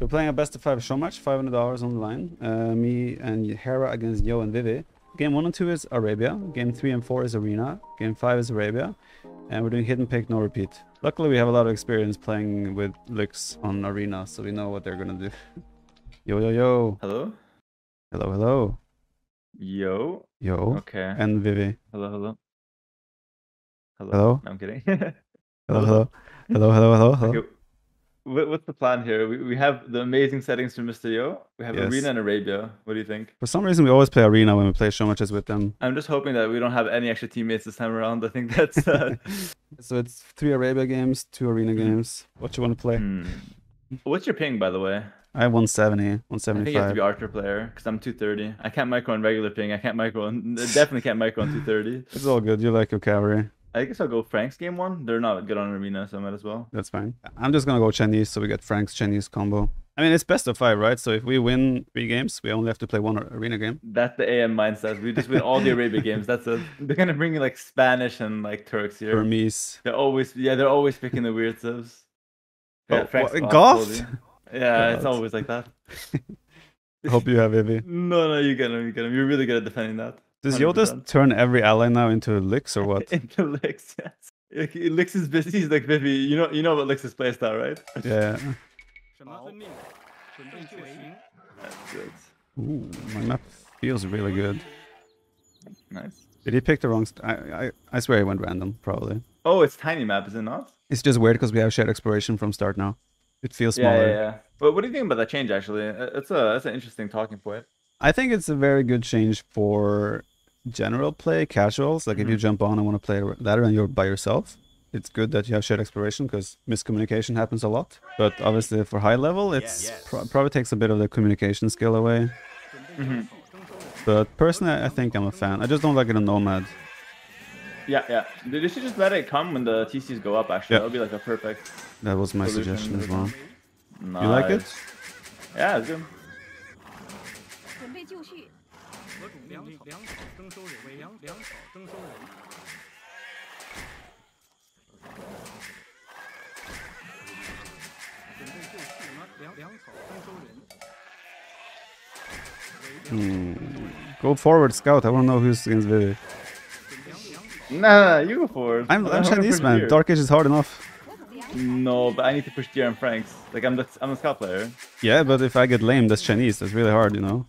So we're playing a best of five show match, $500 on the line. Me and Hera against Yo and Vivi. Game 1 and 2 is Arabia. Game 3 and 4 is Arena. Game 5 is Arabia. And we're doing hit and pick, no repeat. Luckily, we have a lot of experience playing with Lix on Arena, so we know what they're gonna do. Yo, yo, yo. Hello? Hello, hello. Yo. Yo. Okay. And Vivi. Hello, hello. Hello. Hello? No, I'm kidding. Hello, hello. Hello, hello, hello, hello. Okay. What's the plan here? We have the amazing settings from Mr. Yo. We have Arena and Arabia. What do you think? For some reason, we always play Arena when we play show matches with them. I'm just hoping that we don't have any extra teammates this time around. I think that's... So it's 3 Arabia games, 2 Arena games. What you want to play? Hmm. What's your ping, by the way? I have 170, 175. I think you have to be Archer player, because I'm 230. I can't micro on regular ping. I can't micro on... definitely can't micro on 230. It's all good. You like your cavalry. I guess I'll go Frank's game 1. They're not good on Arena, so I might as well. That's fine. I'm just going to go Chinese, so we get Frank's Chinese combo. I mean, it's best of 5, right? So if we win 3 games, we only have to play 1 Arena game. That's the AM mindset. We just win all the Arabia games. That's a... They're going to bring you like Spanish and like Turks here. Burmese. They're always... Yeah, they're always picking the weird subs. Yeah, oh, golf? Yeah, God. It's always like that. Hope you have Vivi. No, you get him. You get him. You're really good at defending that. Does Yo just turn every ally now into Lix or what? Into Lix, yes. Like, Lix is busy, he's like Vivi. You know what Lix's playstyle, right? Yeah. That's good. Ooh, my map feels really good. Nice. Did he pick the wrong... I swear he went random, probably. Oh, it's tiny map, is it not? It's just weird because we have shared exploration from start now. It feels smaller. Yeah. But what do you think about that change, actually? That's an interesting talking point. I think it's a very good change for general play, casuals. Like if you jump on and want to play ladder and you're by yourself, it's good that you have shared exploration because miscommunication happens a lot. But obviously for high level, it's probably takes a bit of the communication skill away. But personally, I think I'm a fan. I just don't like it on Nomad. Yeah. They should just let it come when the TCs go up, actually. That would be like a perfect... That was my suggestion as well. Nice. You like it? Yeah, it's good. Go forward, scout. I want to know who's against Vivi. Nah, you go forward. I'm Chinese, man. Dark Age is hard enough. No, but I need to push Deer and Franks. Like I'm a scout player. Yeah, but if I get lame, that's Chinese. That's really hard, you know.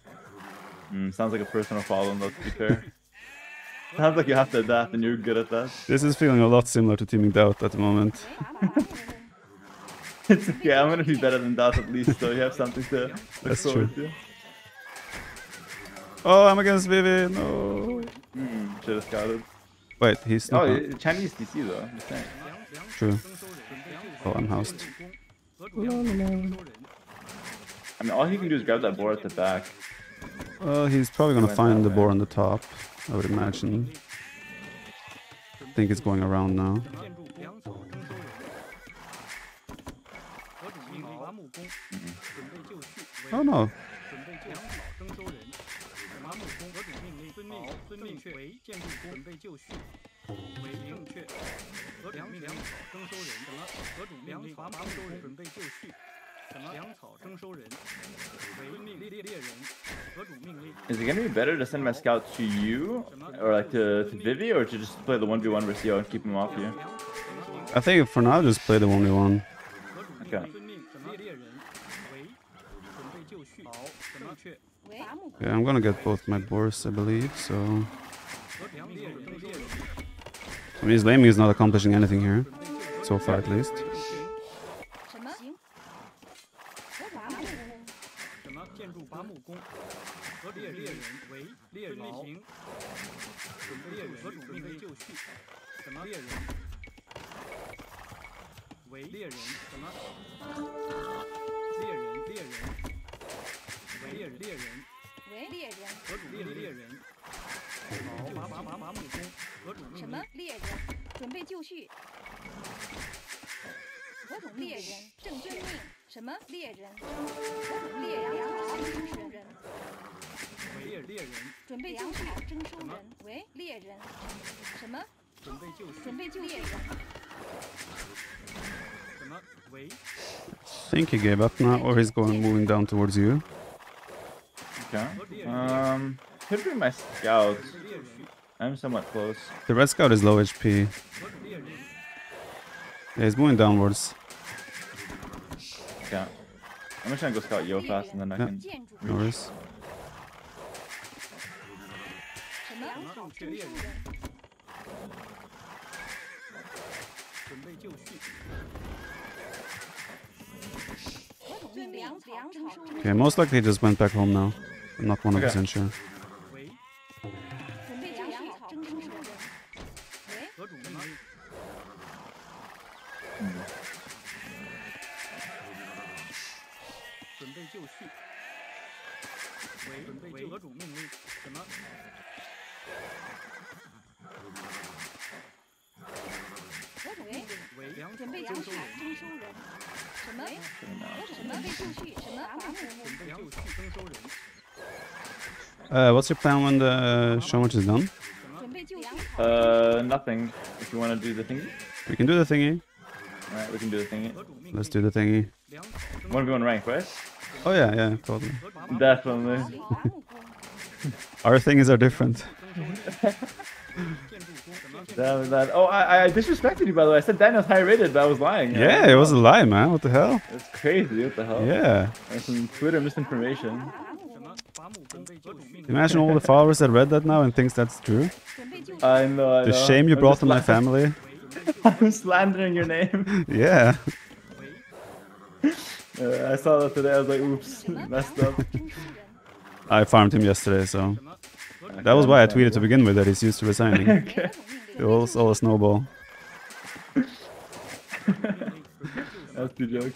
Sounds like a personal problem, though, to be fair. Sounds like you have to adapt and you're good at that. This is feeling a lot similar to teaming Doubt at the moment. It's okay, I'm gonna be better than Doubt at least, so you have something to look forward to. Oh, I'm against Vivi, no! Should have scouted. Wait, he's not... Oh, Chinese DC though, I'm just saying. True. Oh, I'm housed. I mean, all he can do is grab that board at the back. Well, he's probably going to find the board on the top, I would imagine. I think it's going around now. Oh no! Is it gonna be better to send my scout to you, or like to Vivi, or to just play the 1v1 versus Yo and keep him off you? I think for now, just play the 1v1. Okay. Yeah, I'm gonna get both my boards, I believe, so... I mean, his laming is not accomplishing anything here, so far at least. think he gave up now, or he's going moving down towards you. Okay. Could be my scout. I'm somewhat close. The red scout is low HP. Yeah, he's moving downwards. Okay. I'm gonna try and go scout Yo fast, and then I can. No worries. Okay, most likely he just went back home now. I'm not 100% sure. What's your plan when the showmatch is done? Nothing. If you want to do the thingy? We can do the thingy. Alright, we can do the thingy. Let's do the thingy. Want to go in rank, right? Oh yeah, yeah, totally. Definitely. Our thingies are different. That. Oh, I disrespected you, by the way. I said Daniel's high rated, but I was lying. Yeah, it was a lie, man. What the hell? It's crazy. What the hell? Yeah. That's some Twitter misinformation. Imagine all the followers that read that now and thinks that's true. I know. I know. The shame you brought to my family. I'm slandering your name. Yeah. I saw that today. I was like, oops, messed up. I farmed him yesterday, so. That was why I tweeted to begin with that he's used to resigning. Okay. It was all a snowball. That's the joke.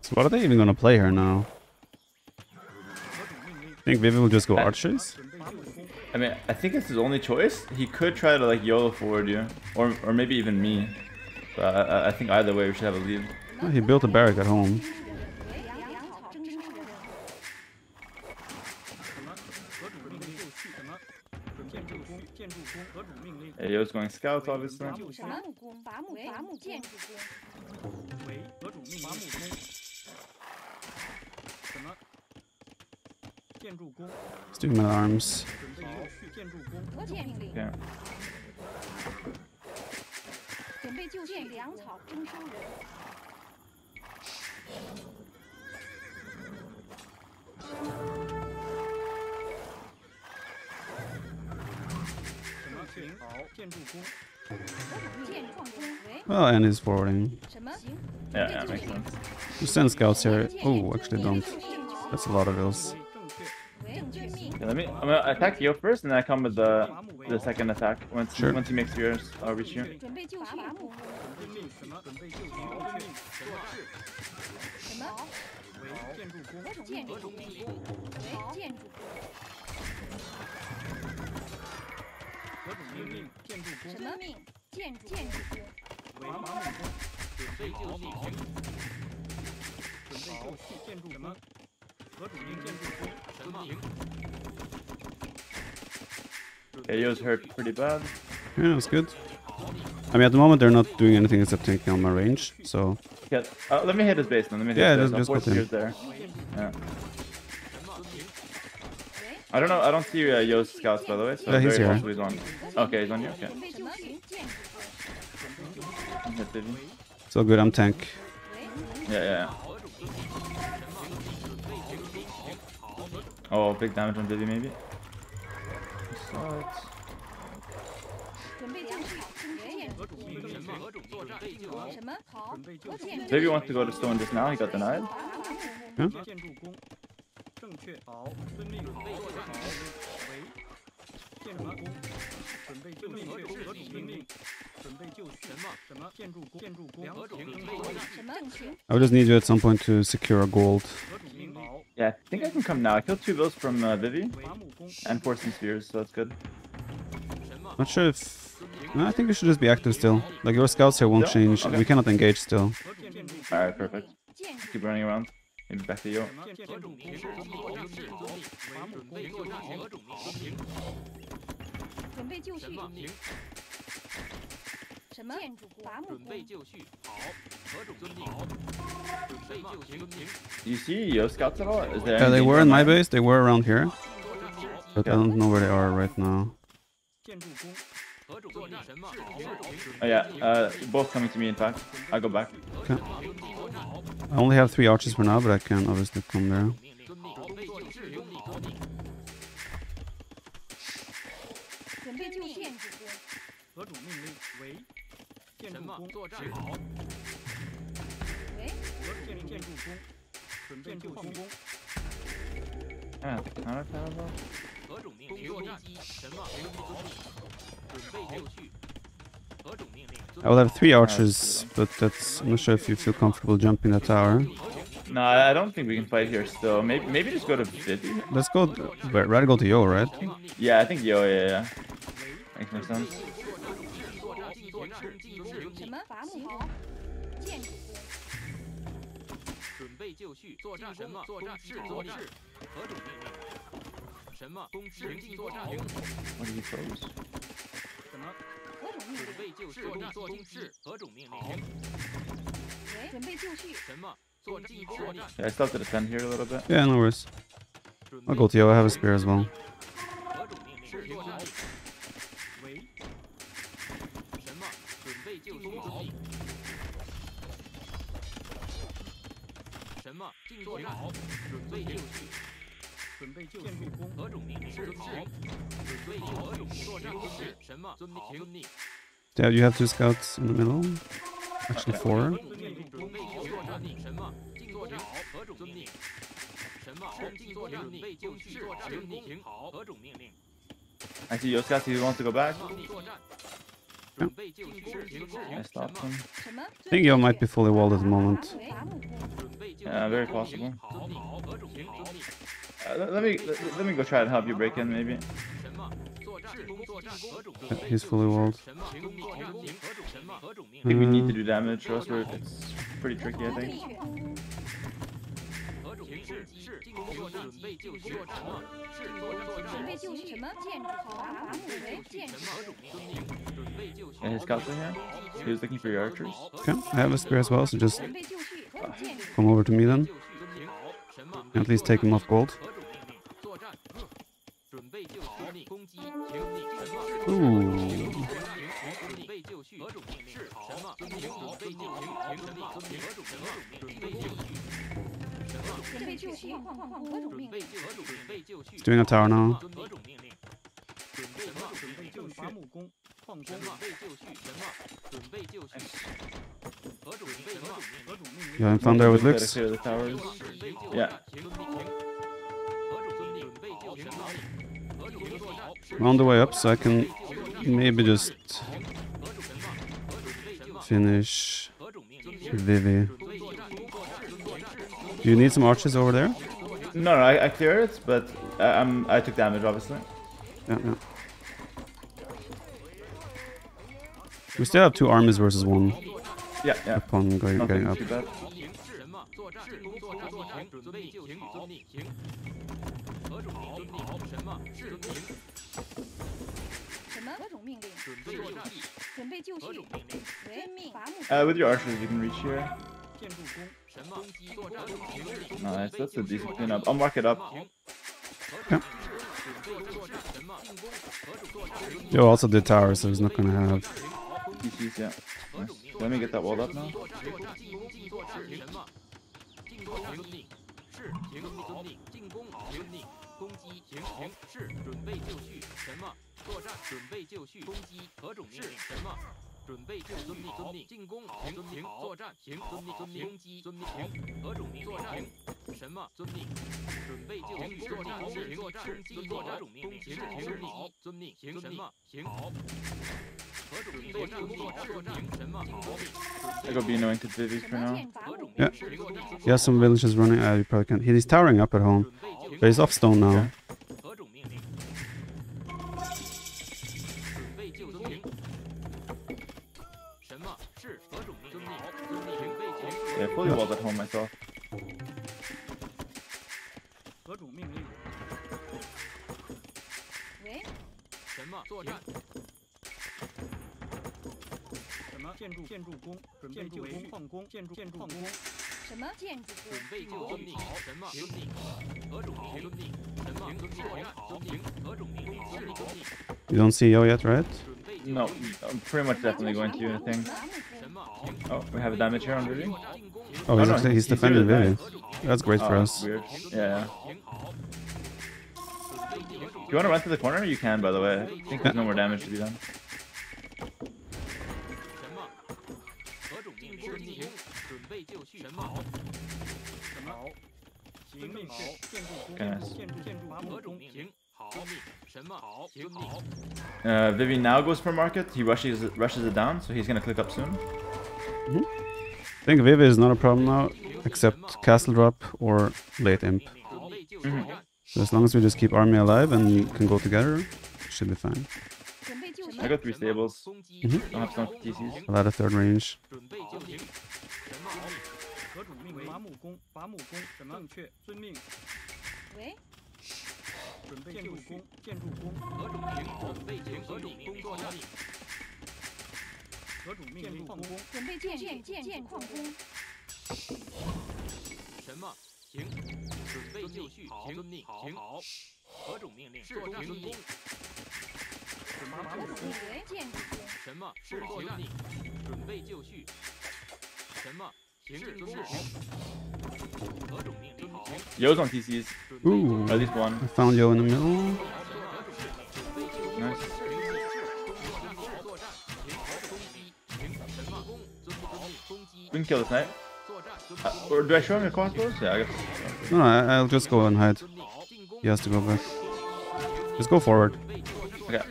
So what are they even gonna play here now? Think Vivi will just go archers? I mean, I think it's his only choice. He could try to like YOLO forward you, or maybe even me. But I think either way we should have a lead. Well, he built a barrack at home. Hey, Yo's going scouts, obviously. Let's do my arms. Yeah. Well, and he's forwarding. Yeah, makes sense. You send scouts here. Oh, actually don't. That's a lot of ills. Yeah, I'm gonna attack Yo first, and then I come with the second attack once he makes yours. I'll reach you. Okay, Yo's hurt pretty bad. Yeah, that's good. I mean, at the moment they're not doing anything except taking on my range, so... Yeah, let me hit his base then. Let me hit his base. Just put there. Yeah. I don't know, I don't see Yo's scouts, by the way, so he's here. He's on. Okay, he's on you, okay. So good, I'm tank. Yeah. Oh, big damage on Vivi, maybe? Vivi wants to go to stone just now, he got denied. Huh? I would just need you at some point to secure a gold. Yeah, I think I can come now. I killed two bills from Vivi and 4 spheres, so that's good. Not sure if... No, I think we should just be active still. Like, your scouts here won't change. Okay. We cannot engage still. Alright, perfect. Keep running around. Maybe back to Yo. Do you see Yo scouts at all? Is there they were in my base. They were around here. But I don't know where they are right now. Oh yeah, both coming to me in fact. I go back. Okay. I only have 3 archers for now, but I can obviously come there. I will have 3 archers, but that's... I'm not sure if you feel comfortable jumping that tower. No, I don't think we can fight here still. Maybe just go to Vivi. Let's go... Rather go to Yo, right? Yeah, I think Yo, yeah. Makes more sense. What do you propose? Yeah, I still have to defend here a little bit. Yeah, no worries. I'll go to you. I have a spear as well. Yeah, you have 2 scouts in the middle. Actually 4. I see your scouts, he wants to go back. Yeah. I stopped him. I think Yo might be fully walled at the moment. Yeah, very possible. Let me go try and help you break in, maybe. He's fully walled. I think we need to do damage, or else it's pretty tricky, I think. And his scouts in here? He was looking for your archers. Okay, I have a spear as well, so just come over to me then. And at least take him off gold. Ooh. He's doing a tower now. Yeah, I'm found there with Lux. Yeah. I'm on the way up, so I can maybe just finish Vivi. Do you need some archers over there? No, I cleared it, but I took damage, obviously. Yeah. We still have 2 armies versus 1. Yeah. Upon getting up. With your archers, you can reach here. Nice, that's a decent cleanup. I'll mark it up. Yeah. Yo also did towers, so he's not gonna have PCs, yeah. Nice. Let me get that walled up now. I gotta be annoying to Vivi for now. Yeah. He has some villagers running. You probably can't. He's towering up at home. But he's off stone now. Yeah, fully was at home myself. You don't see Yo yet, right? No, I'm pretty much definitely going to, I think. Oh, we have a damage here on Vivi. Oh, he's defended Vivi. That's great for us. Weird. Yeah. Do you want to run to the corner? You can, by the way. I think there's no more damage to be done. Vivi now goes for market. He rushes it down, so he's gonna click up soon. Mm-hmm. I think Vivi is not a problem now, except castle drop or late imp. Mm-hmm. So as long as we just keep army alive and can go together, should be fine. I got 3 stables. Mm-hmm. Don't have some TCs. A lot of third range. Yo's on TCs. Ooh, at least one. I found Yo in the middle. Nice. We can kill this knight. Or do I show him the crossbows? Yeah, I guess. No, I'll just go and hide. He has to go back. Just go forward. Okay.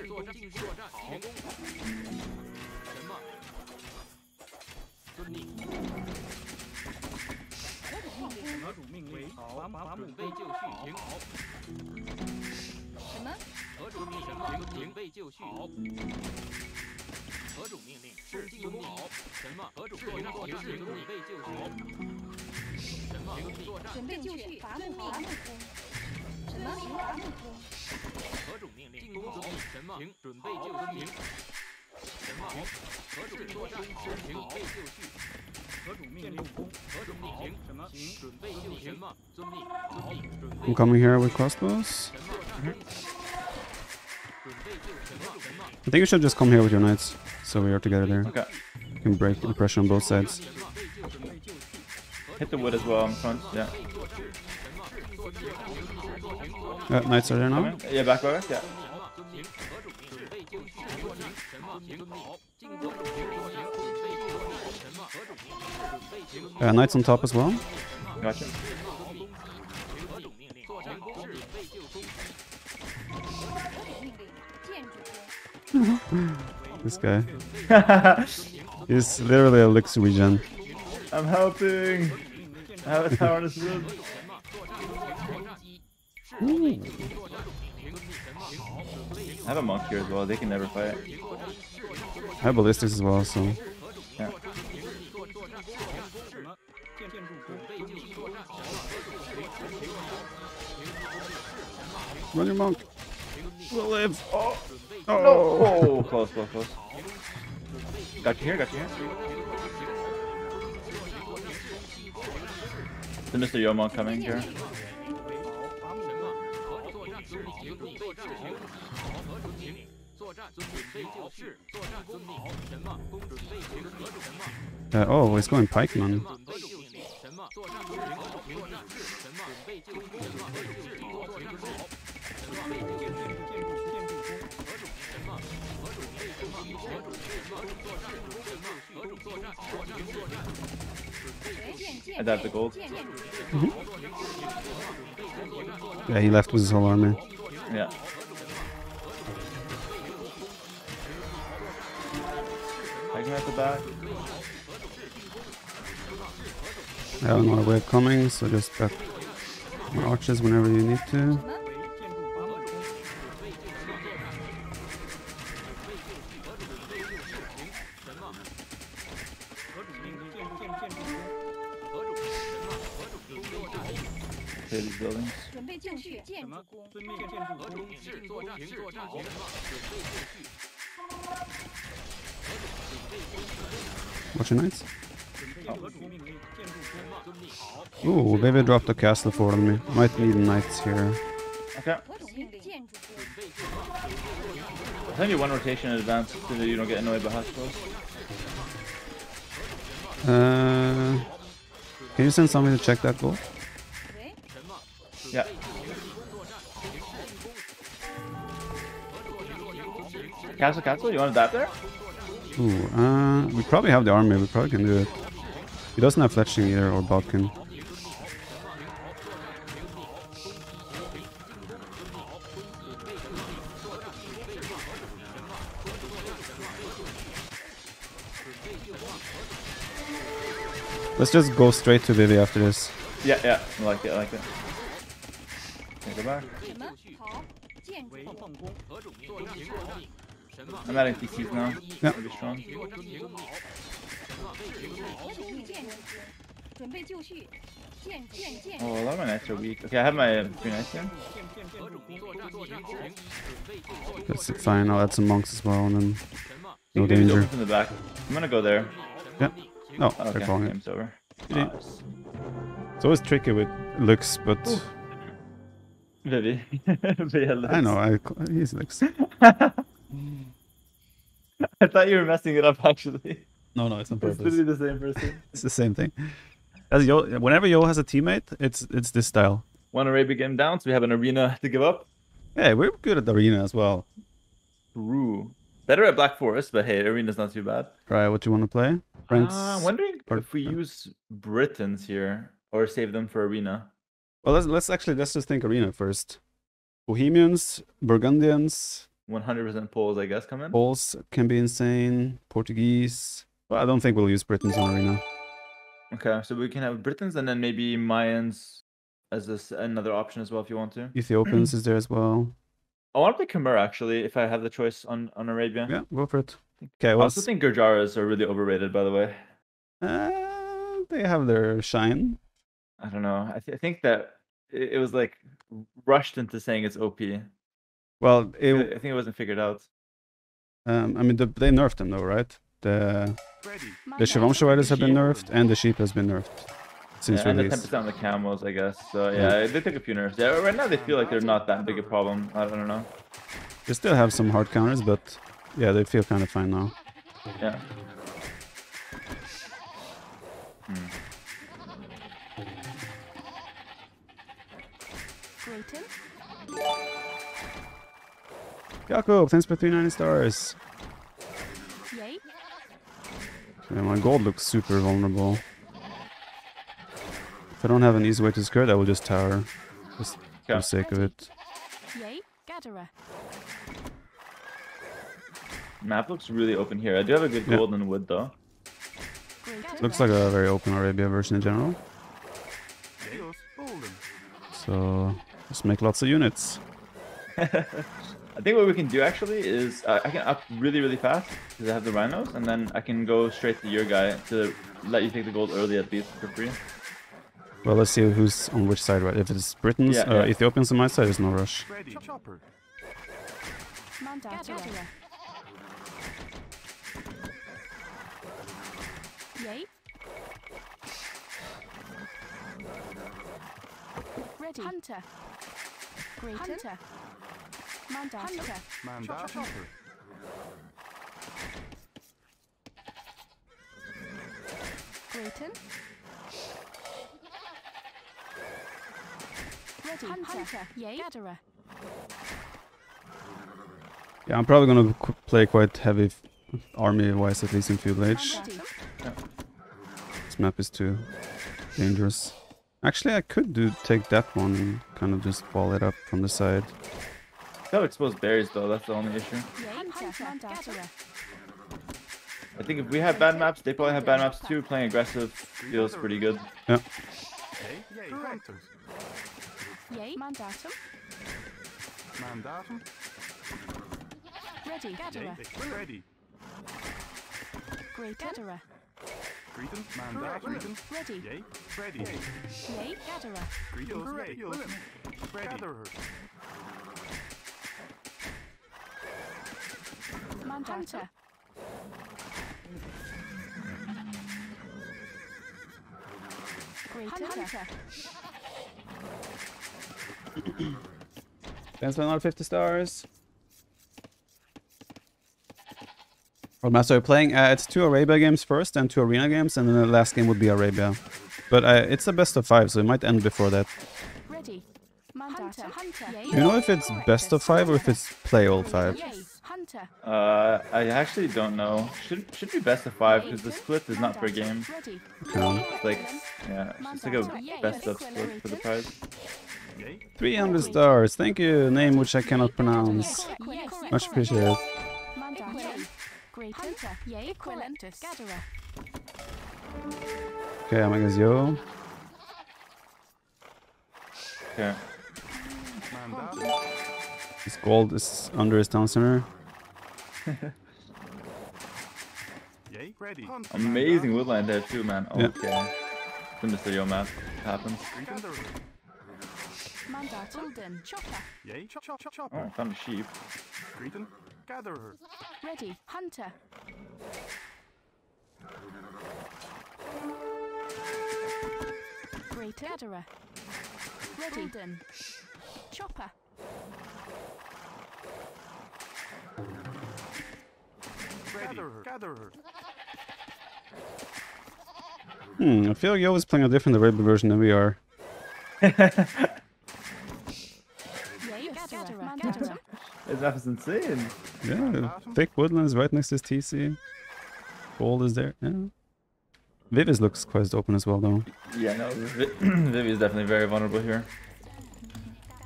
I'm coming here with crossbows. I think you should just come here with your knights, so we are together there. Okay. You can break the pressure on both sides. Hit the wood as well in front, yeah. Knights are there now? Yeah, back by us, yeah. Knights on top as well. Gotcha. This guy. He's literally a Lix regen. I'm helping! I have a tower on his rib. I have a monk here as well, they can never fight. I have ballistics as well, so. Yeah. Run your monk! We'll live! Oh! Oh, no. Oh, close, close, close. Got you here, got you here. The Mr. Yo monk coming here. Oh, he's going pikeman. I dive the gold. Mm-hmm. Yeah, he left with his whole army. Yeah. I can have the back. I have another wave coming, so just back your arches whenever you need to. hit his buildings. Watch your knights. Ooh, Vivi dropped a castle for me. Might need knights here. Okay. I'll send you one rotation in advance so that you don't get annoyed by hospitals. Can you send somebody to check that goal? Yeah. Castle, castle, you want to die there? Ooh, we probably have the army, we probably can do it. He doesn't have fletching either, or Balkan. Let's just go straight to Vivi after this. Yeah, yeah, I like it, I like it. Go back. I'm adding PCs now. Yeah. Pretty strong. Oh, a lot of my knights are weak. Okay, I have my three knights here. That's fine, I'll add some monks as well, and then no danger. From the back. I'm gonna go there. Yeah. No, oh, okay. They're falling. Game's over. Nice. It's always tricky with Lux, but... Vivi. Yeah, Lux. I know, he's Lux. I thought you were messing it up, actually. No, no, it's on purpose. It's literally the same person. It's the same thing. As Yo, whenever Yo has a teammate, it's this style. One array became down, so we have an arena to give up. Hey, we're good at the arena as well. True. Better at Black Forest, but hey, arena's not too bad. Right, what do you want to play? Franks? I'm wondering if we use Britons here, or save them for arena. Well, let's just think arena first. Bohemians, Burgundians... 100% Poles, I guess, come in. Poles can be insane. Portuguese. Well, I don't think we'll use Britons in arena. Okay, so we can have Britons and then maybe Mayans as another option as well if you want to. Ethiopians is there as well. I want to play Khmer actually if I have the choice on Arabia. Yeah, go for it. Okay, well, I also think Gurjaras are really overrated, by the way. They have their shine. I don't know. I think that it was like rushed into saying it's OP. Well, I think it wasn't figured out. I mean, they nerfed them though, right? The Shivam Shawaitis have been nerfed, and the sheep has been nerfed since release. And the 10% on the camels, I guess. So yeah, they took a few nerfs. Yeah, right now they feel like they're not that big a problem. I don't know. They still have some hard counters, but yeah, they feel kind of fine now. Yeah. Jakob, thanks for 390 stars. Yay. Yeah, my gold looks super vulnerable. If I don't have an easy way to skirt, I will just tower. Just for the sake of it. Yay, gatherer. Map looks really open here. I do have a good gold and wood though. Looks like a very open Arabia version in general. So, just make lots of units. I think what we can do actually is I can up really fast because I have the rhinos, and then I can go straight to your guy to let you take the gold early at least for free. Well, let's see who's on which side, right? If it's Britons, Ethiopians on my side, there's no rush. Ready. Hunter. Great hunter. Mandata. Grayton. Ready. Hunter. Yay. Gatherer. Yeah, I'm probably gonna play quite heavy army-wise, at least in field age. This map is too dangerous. Actually, I could take that one and kind of just ball it up from the side. Gotta expose berries though, that's the only issue. I think if we have bad maps, they probably have bad maps too. Playing aggressive feels pretty good. Yeah. Ready. Ready. ready. Slay gatherer. Great. Gatherer. Hunter. Dance on all 50 stars. What master are you playing? It's 2 Arabia games first and 2 arena games, and then the last game would be Arabia. But it's a best of 5, so it might end before that. Ready. You know if it's best of 5 or if it's play all 5? I actually don't know. Should be best of 5 because the split is not per game. It's like, yeah, it's like a best of split for the prize. 300 stars. Thank you. Name which I cannot pronounce. Much appreciated. Okay, I'm gonna go. Okay. His gold is under his town center. Amazing woodland there too, man. Yeah. Okay. From the studio map. It happens. Oh, I found a sheep. Ready, hunter. Great gatherer. Ready, chopper. I feel like Yo is playing a different Arabic version than we are. That was insane. Yeah, thick woodlands right next to his TC. Gold is there. Yeah. Vivi's looks quite open as well, though. Yeah, no, Vivi is definitely very vulnerable here.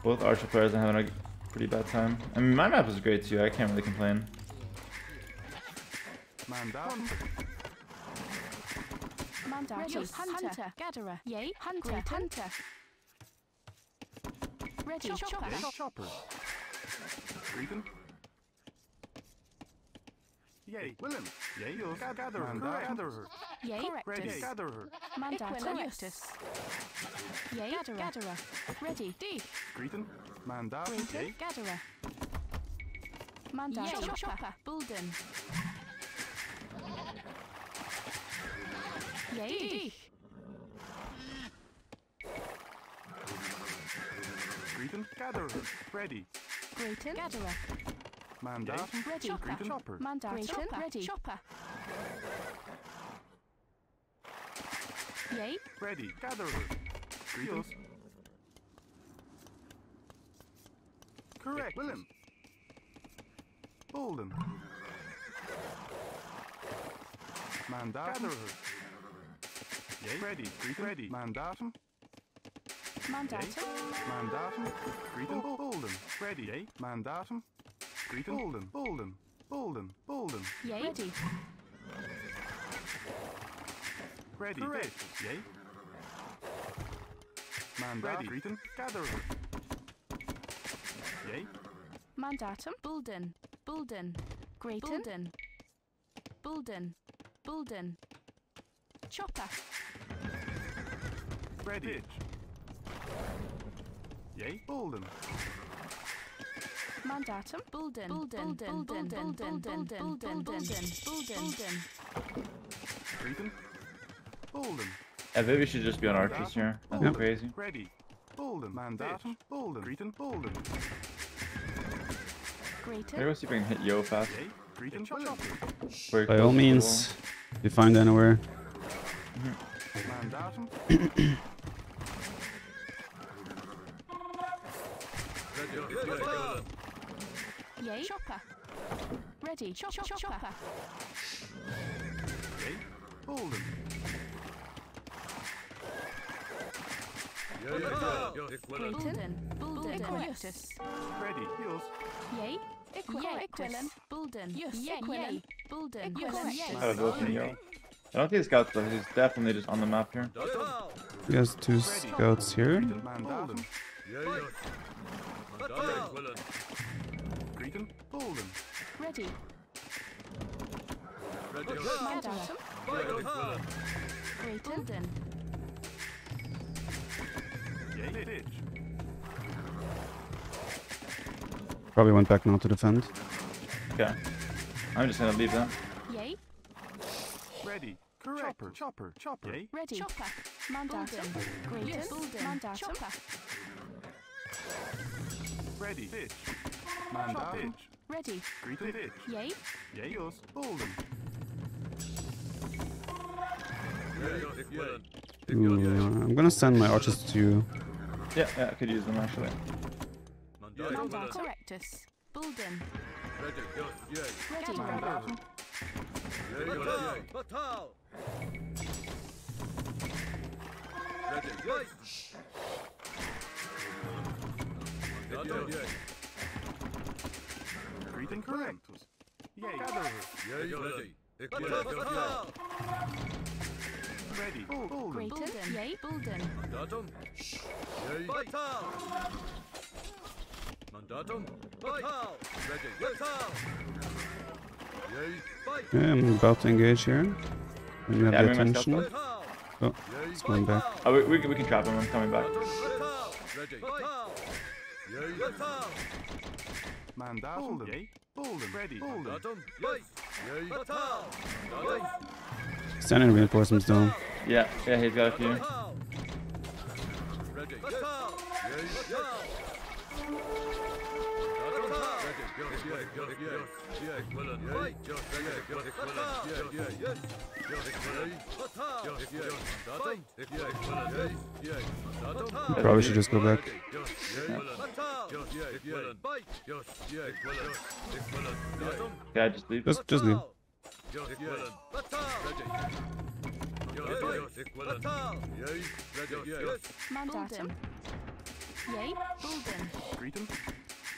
Both archer players are having a pretty bad time. I mean, my map is great too. I can't really complain. Hunter, gatherer, yay, hunter. Ready, chopper. Yay, Willem. Yay, gatherer. Yay, gatherer. Yay, gatherer. Ready, D. Gatherer. Chopper. Bulden. Yay. Gatherer. Ready. Greaton. Gatherer. Mandat. Ready. Chopper. Mandat. Ready. Chopper. Yay. Ready. Gatherer. Greetings. Correct. Willem. Bolden. Mandat. Gatherer. Yay. Ready. Ready. Mandatum. Mandatum. Mandatum. Greeting. Bolden. Ready. Yay. Mandatum. Greeting. Bolden. Bolden. Yay. Ready. Ready. Correct. Yay. Mandatum. Greeting. Gatherer. Yay. Mandatum. Bolden. Greeting. Bolden. Chopper. Ready. Yay, Bolden. Mandatum. Bolden. I think we should just be on archers here. That's crazy. Ready. Bolden. Mandatum. Bolden. Greeting. Bolden. Let's see if we can hit Yo fast. By all means, if you find anywhere. Mandatum. Yay, chopper. Ready, chopper. Yay, Bolden. Bolden. Ready, heals. Yay, Equilin. Bolden. Yay, Bolden. I don't think scouts, but he's definitely just on the map here. He has 2 scouts here. Greeting. Bolden. Ready. Mandatum. Greeting. Bolden. Probably went back now to defend. Okay. I'm just gonna leave that. Yay. Ready. Correct. Chopper. Chopper. Chopper. Yay. Ready. Chopper. Mandatum. Yes. Mandatum. Chopper. Ready. Pitch. Mandatum. Ready. Greeting. Pitch. Yay. Yay. Yours. Bolden. I'm gonna send my archers to you. Yeah, yeah, I could use them actually. Mandar correctus. Bulden. Ready. Reading correctus. Yay. Ready. Ready. Bulden. Yay. Bulden. Mandatum. Yay. Mandatum. Yeah, I'm about to engage here. When you have the attention. Oh, it's going back. Oh, we can trap him. I'm coming back. Mandatum. Yay. Bulden. Ready. Mandatum. Yay. Standing reinforcements down. Yeah, yeah, he's got a few. You probably should just go back. Yeah, just leave. Just leave. Mandatum. Yay, Bolden. Greet him.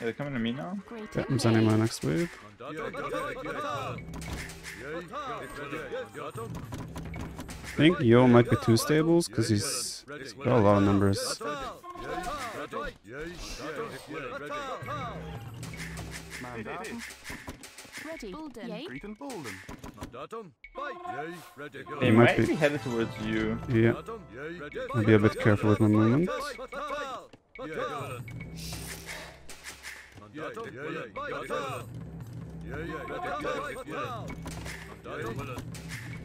Are they coming to me now? Yeah, I'm sending my next wave. I think Yo might be two stables because he's got a lot of numbers. Ready. He might be headed towards you. Yeah. I'll be a bit careful with my movement. Ready. Mandatum.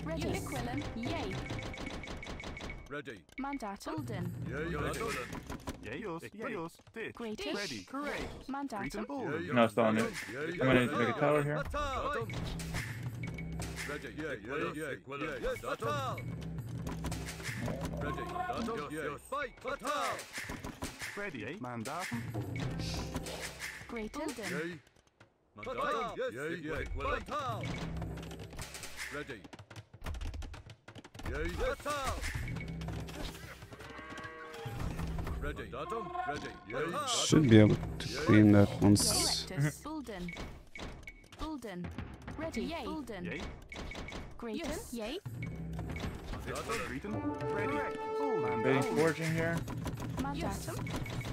Ready. Correct. Mandatum. No, it's not on it. I'm gonna need to make a tower here. Ready. Ready. Mandatum. Great. Ready. Should be able to clean that once. Bulden. Bulden. Ready. Yay. Bulden. Greaton. Yay. Ready. I'm being forging here. Mandatum.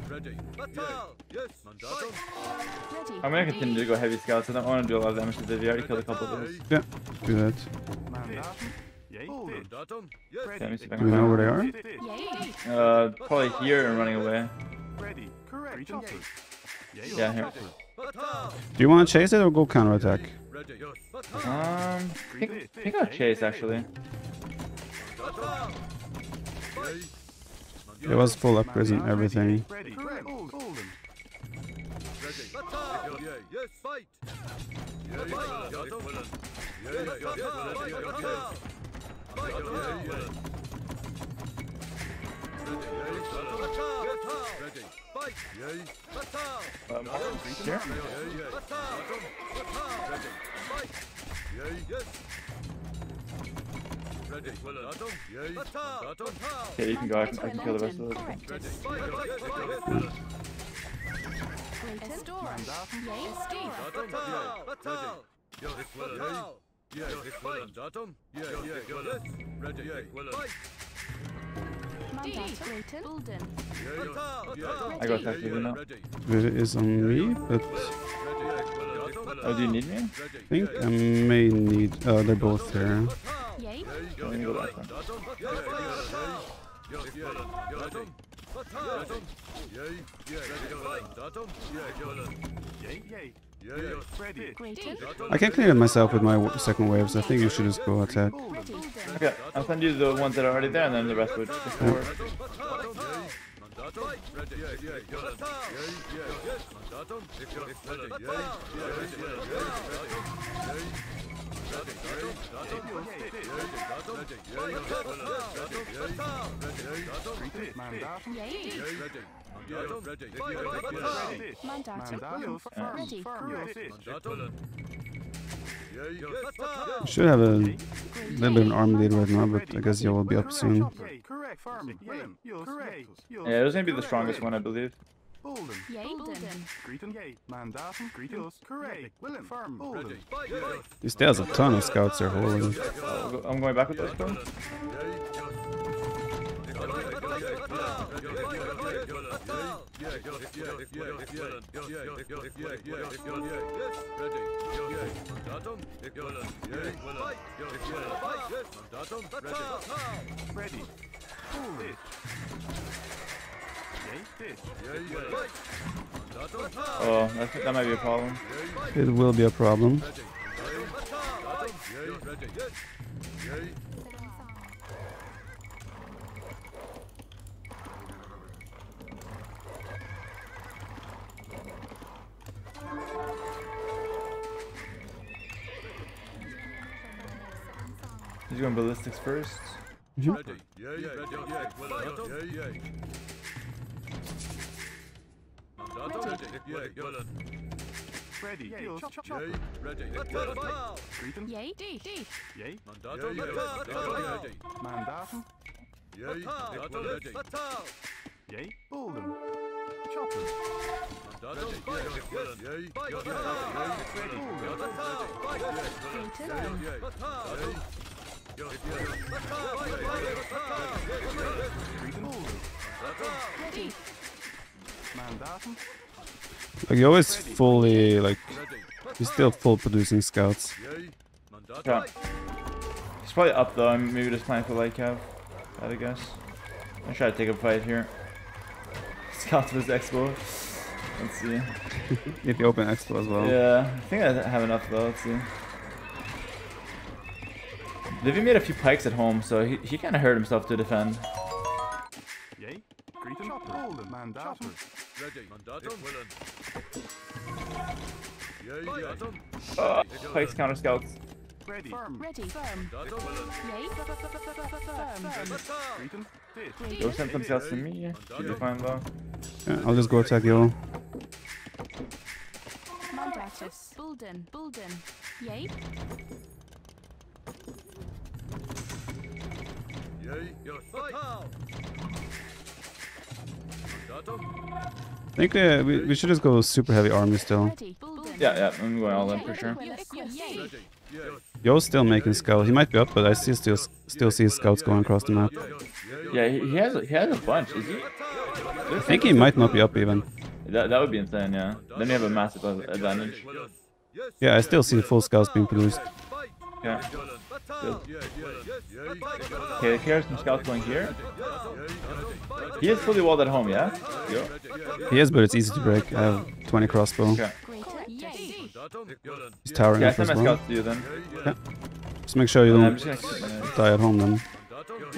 Ready. Yes. Mandatum. Ready. I'm gonna continue to go heavy scouts. I don't want to do a lot of damage to Vivi. I already killed a couple of those. Yeah. Do that. Mandatum. Do you know where they are? Probably here and running away. Yeah, here. Do you want to chase it or go counterattack? I think I'll chase actually. It was full upgrades and everything. Okay, you can go. I can kill the rest of those. I got that even now. It is on me, but... Oh, do you need me? I think I may need... Oh, they're both here. I'm gonna go back then. I can clean it myself with my second waves. I think you should just go attack. Okay, I'll send you the ones that are already there and then the rest would just go. Should have a little bit of an arm lead right now, but I guess Yo will be up soon. Yeah, it was gonna be the strongest one, I believe. These stairs, a ton of scouts are holding. I'm going back with this one. Ready. Oh, that might be a problem. It will be a problem. He's going ballistics first. Ready. Like, you're always fully, like, you're still full producing scouts. Yeah. He's probably up though, I'm maybe just playing for light cav, I guess. I'm trying to take a fight here. Scouts vs Expo. Let's see. If you open Expo as well. Yeah, I think I have enough though, let's see. Vivi made a few pikes at home, so he kind of hurt himself to defend. Yay. Greet him. Pikes counter scouts. Ready. Yo sent some scouts to me. Should be fine though. Yeah, I'll just go attack Yo. I think we should just go super heavy army still. Yeah, I'm going all in for sure. Yo's still making scouts. He might be up, but I still see scouts going across the map. Yeah, he has a bunch. Is he? I think he might not be up even. That would be insane, yeah. Then you have a massive advantage. Yeah, I still see full scouts being produced. Yeah. Good. Okay, here's some scouts going here. He is fully walled at home, yeah? Yo. He is, but it's easy to break. I have 20 crossbow. Okay. He's towering up as well. Yeah, I send my scouts to you then. Yeah. Just make sure you don't die at home then.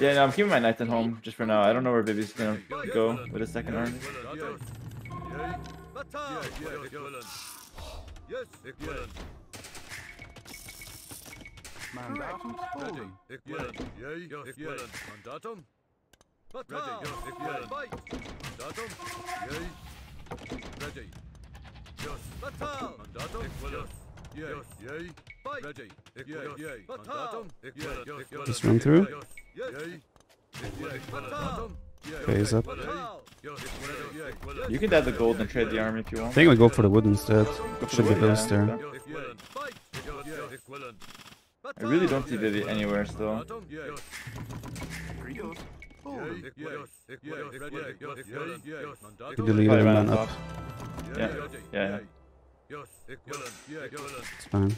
Yeah, no, I'm keeping my knights at home just for now. I don't know where Vivi's gonna go with his second army. Just run through. Phase up. You can add the gold and trade the army if you want. I think we go for the wood instead. Should be those there. I really don't see Vivi anywhere still. Delete him and up. Yeah. It's fine.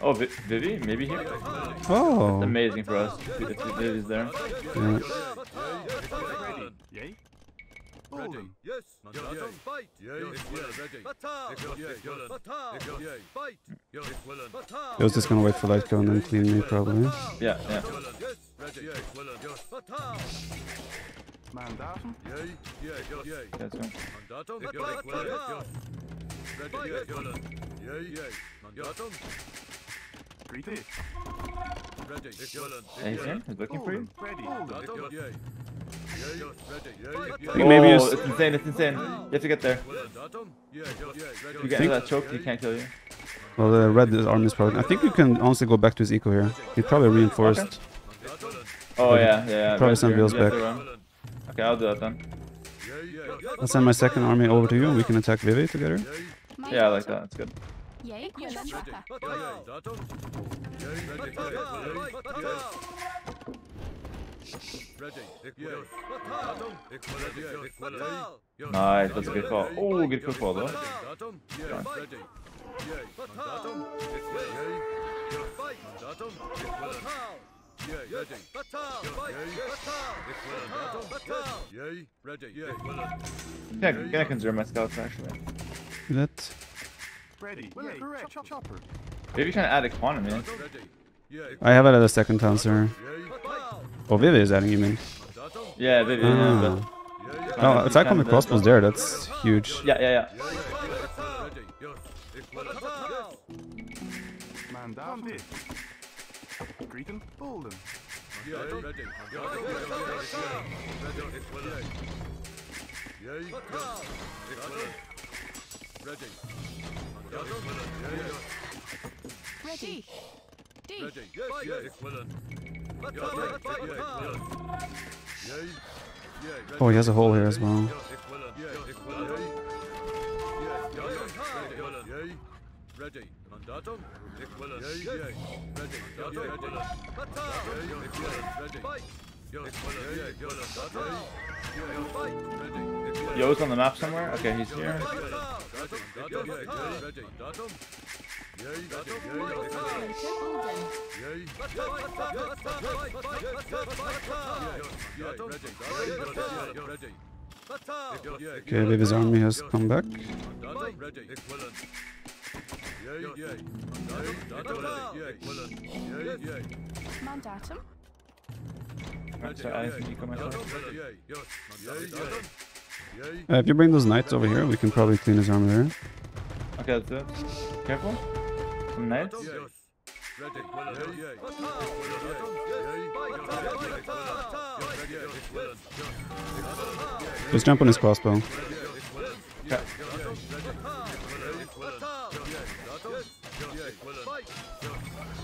Oh, Vivi? Maybe here? Oh! That's amazing for us if Vivi's there. Yeah. ready. Yes. Fight. It was just gonna wait for light go and then clean me probably. Yeah, yeah. Anything? He's looking for you? Maybe it's insane. You have to get there. If you get into that choke, he can't kill you. Well, the red arm is probably... I think we can honestly go back to his eco here. He probably reinforced. Okay. Oh yeah, yeah. Probably some bills back. Okay, I'll do that then. I'll send my second army over to you and we can attack Vivi together. Yeah, I like that. That's good. Nice, that's a good call. Oh, good football though. Yeah, I'm gonna conserve my scouts actually. That. Maybe trying to add a quantum, man. I have it at a second town, sir. Oh, Vivi is adding, you mean? Yeah, Vivi. Ah. Yeah, no, attack on the crossbows there, that's huge. Yeah, yeah, yeah. Greet him, fold him. Ready. Oh, he has a hole here as well. Ready. Mandatum. Yo's on the map somewhere? Okay, he's here. Okay, Vivi's army has come back. Mandatum. If you bring those knights over here, we can probably clean his armor there. Okay, that's it. Careful. Some knights. Just jump on his crossbow. Okay.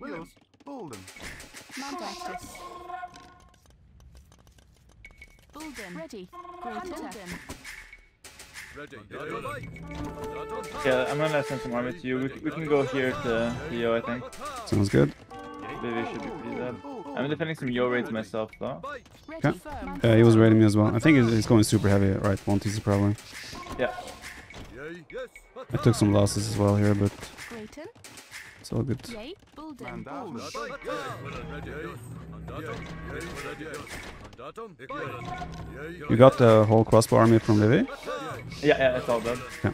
Wills. Bolden. Mandatus. Bolden. Ready. Yeah, I'm gonna send some army to you. We can go here to Yo, I think. Sounds good. Vivi should be pretty dead. I'm defending some Yo raids myself though. Yeah, he was raiding me as well. I think he's going super heavy at right 1TC probably. Yeah. I took some losses as well here, but it's all good. You got the whole crossbow army from Vivi? Yeah, yeah, it's all done. Yeah.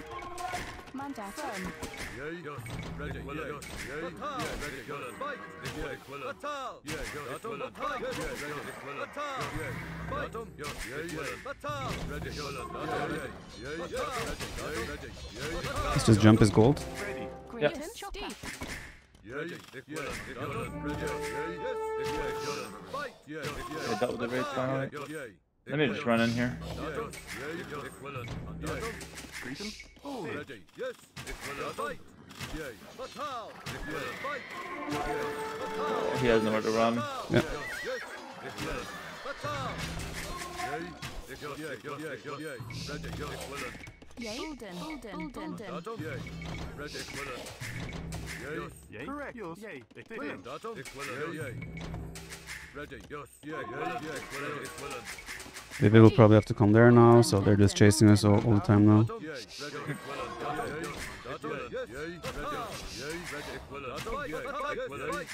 Let's just jump his gold. Yeah. Yeah, that was the raid finally. Let me just run in here. He has nowhere to run. Yeah. Vivi will probably have to come there now, so they're just chasing us all the time now.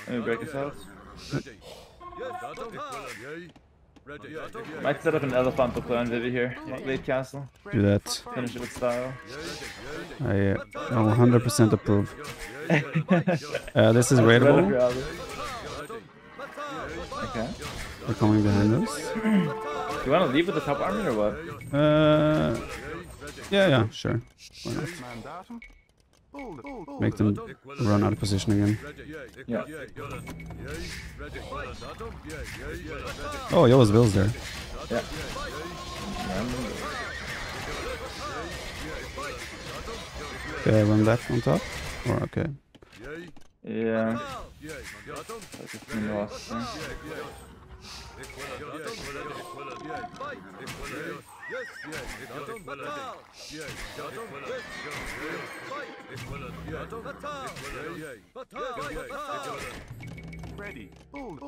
Let me break this out. Might set up an elephant to play on Vivi here. Late castle. Do that. Finish it with style. I 100% approve. This is raidable. Okay. They're coming behind us. Do you want to leave with the top army or what? Yeah, sure. Why not? Make them run out of position again. Yeah. Oh, Yo's Bill's there. Yeah. Okay, one left on top? Or okay. Yeah. Ready. I'm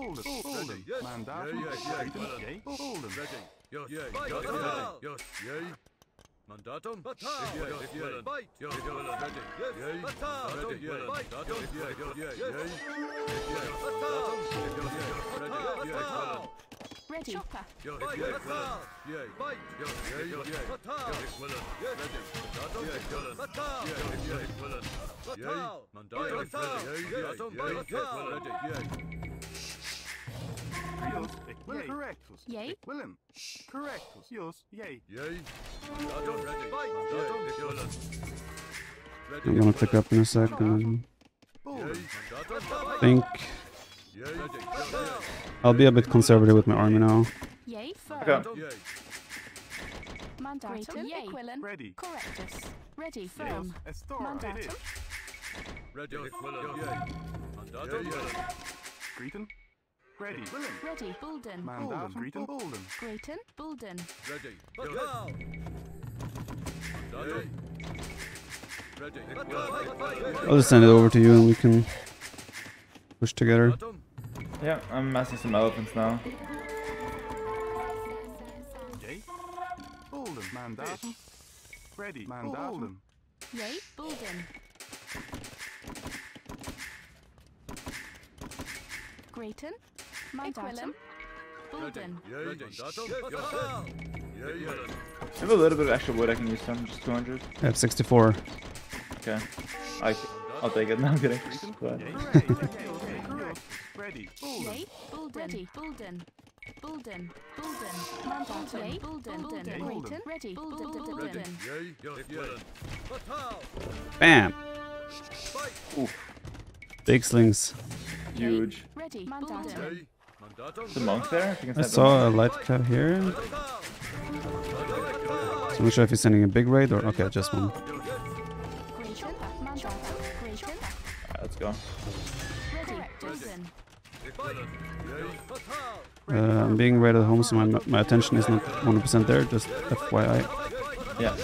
gonna pick up in a second. I think I'll be a bit conservative with my army now. Okay. Ready. Ready. Firm. Ready. Ready. Bolden. Bolden. Bolden. I'll just send it over to you and we can push together. Yeah, I'm massing some elephants now. Ready. Grayton. I have a little bit of extra wood I can use some, just 200. I have 64. Okay. I'll take it now, I'm kidding. Ready. Bulden. Ready. Bulden. Bulden. Bulden. Mandatum. Bulden. Bulden. Ready. Bulden. Bulden. Bam. Oof. Big slings. Huge. Ready. Mandatum. Is the monk there? I saw a light cut here. So I'm not sure if he's sending a big raid or okay, just one. Alright, let's go. I'm being right at home, so my attention is not 100% there, just FYI. Yeah.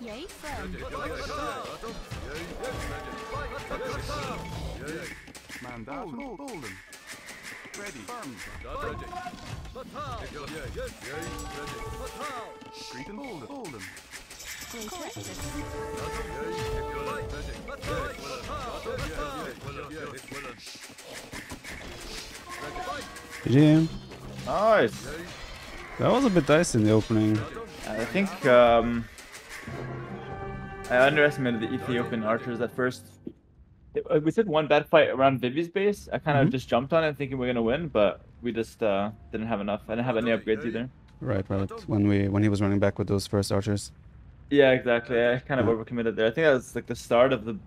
Ready. Firm. Ready. GM. Nice. That was a bit dicey in the opening. I think I underestimated the Ethiopian archers at first. We said one bad fight around Vivi's base. I kind of just jumped on it thinking we're gonna win, but we just didn't have enough. I didn't have any upgrades either. Right. When he was running back with those first archers. Yeah, exactly. I kind of overcommitted there. I think that was like the start of the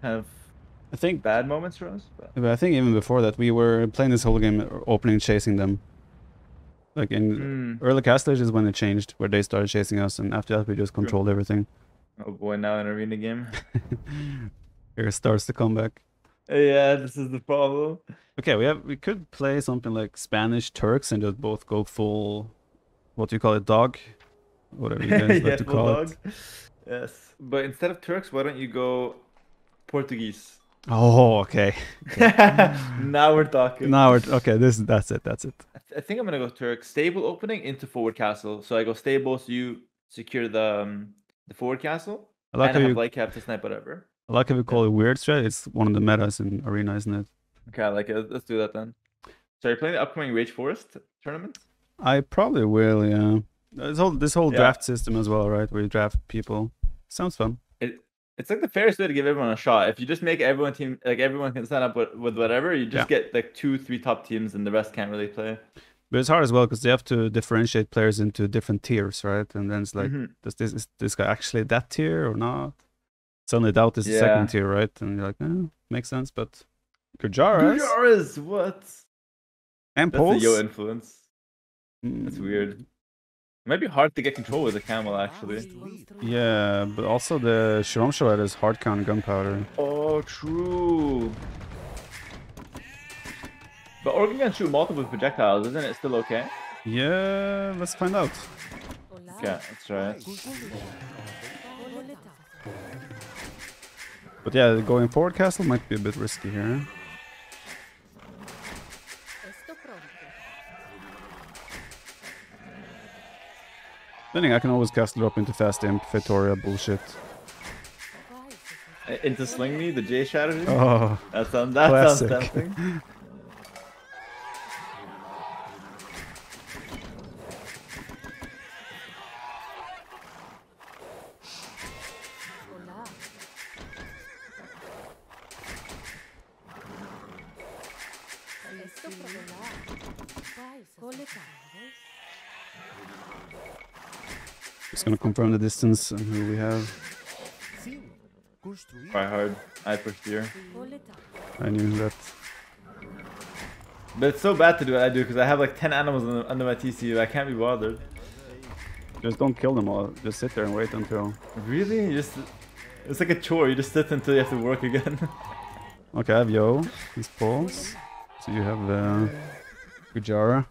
kind of bad moments for us. But I think even before that, we were playing this whole game opening, chasing them. Like in early cast stage is when it changed, where they started chasing us, and after that we just controlled everything. Oh boy, now in arena game. Here starts the comeback. Yeah, this is the problem. Okay, we could play something like Spanish Turks and just both go full, what do you call it, dog? Whatever you guys like to call dog. It. Yes, but instead of Turks, why don't you go Portuguese? Oh, okay. Now we're talking. Now we're okay. That's it. I think I'm gonna go Turk. Stable opening into forward castle. So I go stable, so you secure the forward castle. I like how you have light cap to snipe whatever. I like how you call it weird strat. It's one of the metas in arena, isn't it? Okay, I like it. Let's do that then. So are you playing the upcoming Rage Forest tournament? I probably will. Yeah. This whole draft system as well, right? Where you draft people. Sounds fun. It's like the fairest way to give everyone a shot. If you just make everyone team, like everyone can sign up with whatever, you just get like 2-3 top teams and the rest can't really play. But it's hard as well because they have to differentiate players into different tiers, right? And then it's like, is this guy actually that tier or not? Suddenly Doubt is the second tier, right? And you're like, oh, makes sense, but Kujaras, what? And Poles? That's the Yo influence. That's weird. It might be hard to get control with the camel, actually. Yeah, but also the Shirom Shoret is hard count gunpowder. Oh, true. But Organ can shoot multiple projectiles, isn't it still okay? Yeah, let's find out. Yeah, let's try it. But yeah, going forward castle might be a bit risky here. I can always cast drop into fast imp, Fetoria bullshit. Into sling me, the J shadow. Oh, that sounds tempting. Just gonna confirm the distance and who we have. Try hard. I pushed here. I knew that. But it's so bad to do what I do because I have like 10 animals under my TCU. I can't be bothered. Just don't kill them all. Just sit there and wait until. Really? It's like a chore. You just sit until you have to work again. Okay, I have Yo. He's Poles. So you have Kujara.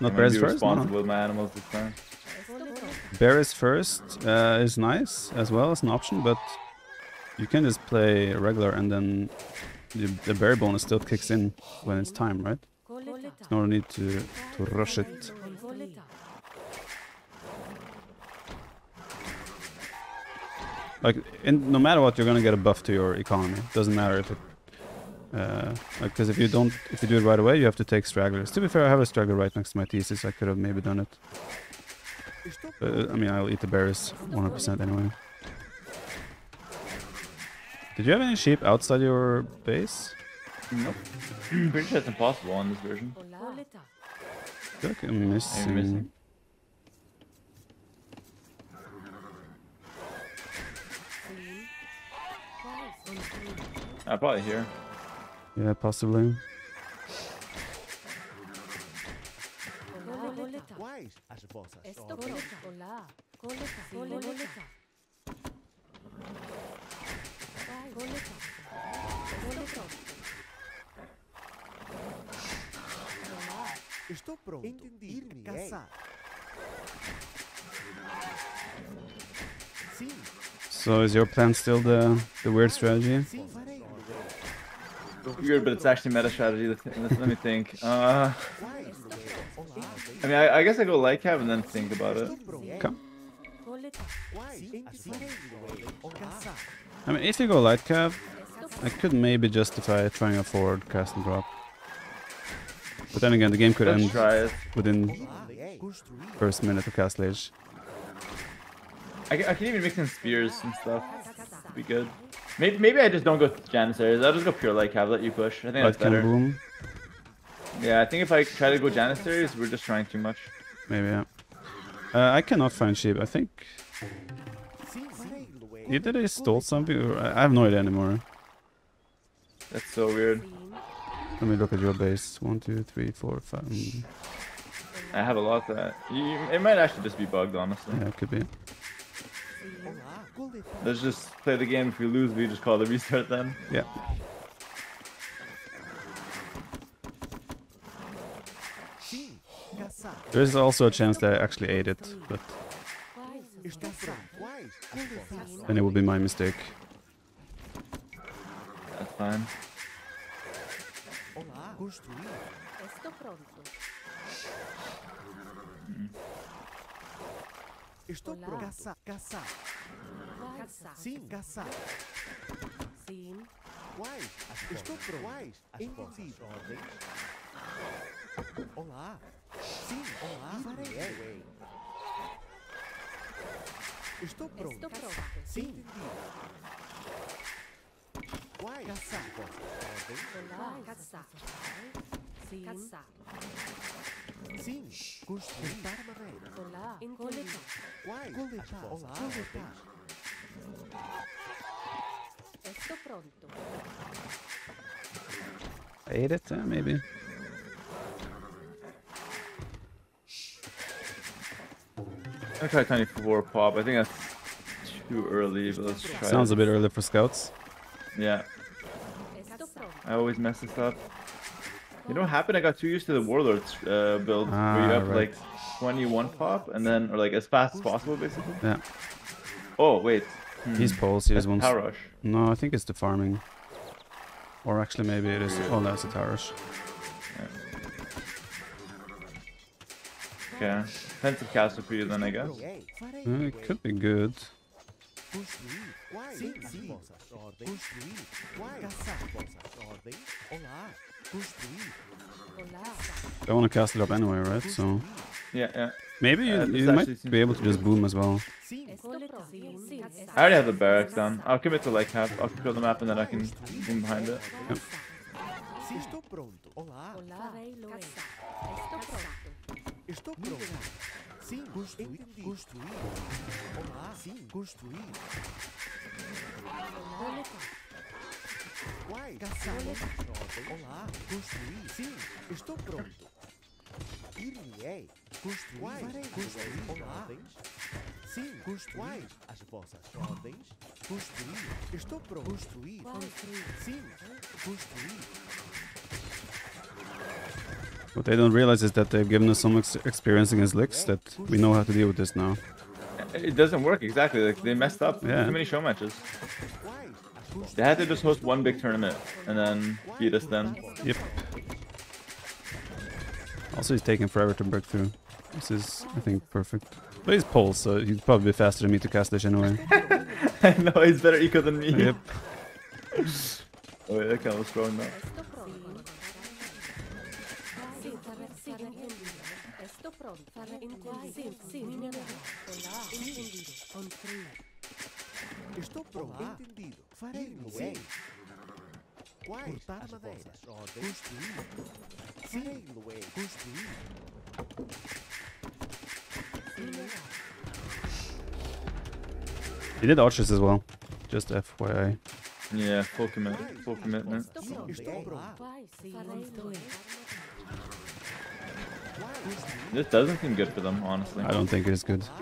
Not Bear's first? Responsible with my animals this time. Bear is first is nice as well as an option, but you can just play regular and then the bear bonus still kicks in when it's time, right? There's no need to rush it. Like, no matter what, you're gonna get a buff to your economy. Doesn't matter if it, because if you do it right away, you have to take stragglers. To be fair, I have a straggler right next to my thesis. I could have maybe done it. But, I mean, I'll eat the berries 100% anyway. Did you have any sheep outside your base? Nope. Pretty sure it's impossible on this version. I feel like I'm missing. Probably here. Yeah, possibly. So is your plan still the weird strategy? Weird, but it's actually meta strategy. Let me think. I mean, I guess I go light cab and then think about it. Come. I mean, if you go light cab, I could maybe justify trying a forward cast and drop. But then again, the game could end within first minute of castle age. I can even mix in spears and stuff. be good. Maybe I just don't go Janissaries. I'll just go pure light cav, let you push. I think that's better. Boom. Yeah, I think if I try to go Janissaries, we're just trying too much. Maybe, yeah. I cannot find sheep, I think. Either they stole something or I have no idea anymore. That's so weird. Let me look at your base. 1, 2, 3, 4, 5. I have a lot of that. It might actually just be bugged, honestly. Yeah, it could be. Let's just play the game. If we lose, we just call the restart then. Yeah. There's also a chance that I actually ate it, but then it would be my mistake. That's fine. I ate it, maybe. I'm gonna try 24 pop. I think that's too early, but let's try. Sounds a bit early for scouts. Yeah. I always mess this up. You know what happened? I got too used to the Warlord's build, where you have like 21 pop, and then, or like as fast as possible, basically. Yeah. Oh, wait. He's poles, he just wants... Tower rush. No, I think it's the farming. Or actually, maybe it is... Oh, that's a tower rush. Yeah. Okay, defensive castle for you then, I guess. It could be good. I want to cast it up anyway, right? So yeah. Maybe you might be able to just boom as well. I already have the barracks done. I'll commit to like half. I'll kill the map and then I can boom behind it. Yep. What they don't realize is that they've given us some experience against Lix that we know how to deal with this now. It doesn't work exactly. Like they messed up. Yeah. Too many show matches. They had to just host one big tournament and then beat us then. Yep. Also, he's taking forever to break through. This is, I think, perfect. But he's pole, so he'd probably be faster than me to cast this anyway. I know he's better eco than me. Yep. Oh, yeah, that kind of strong now. He did archers as well, just FYI. Yeah, full commitment. This doesn't seem good for them, honestly. I don't think it is good. One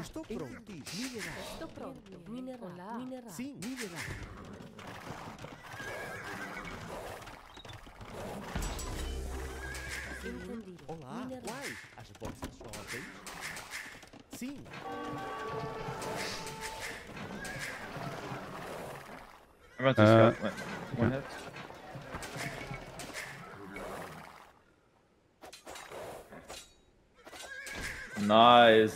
hit. Nice.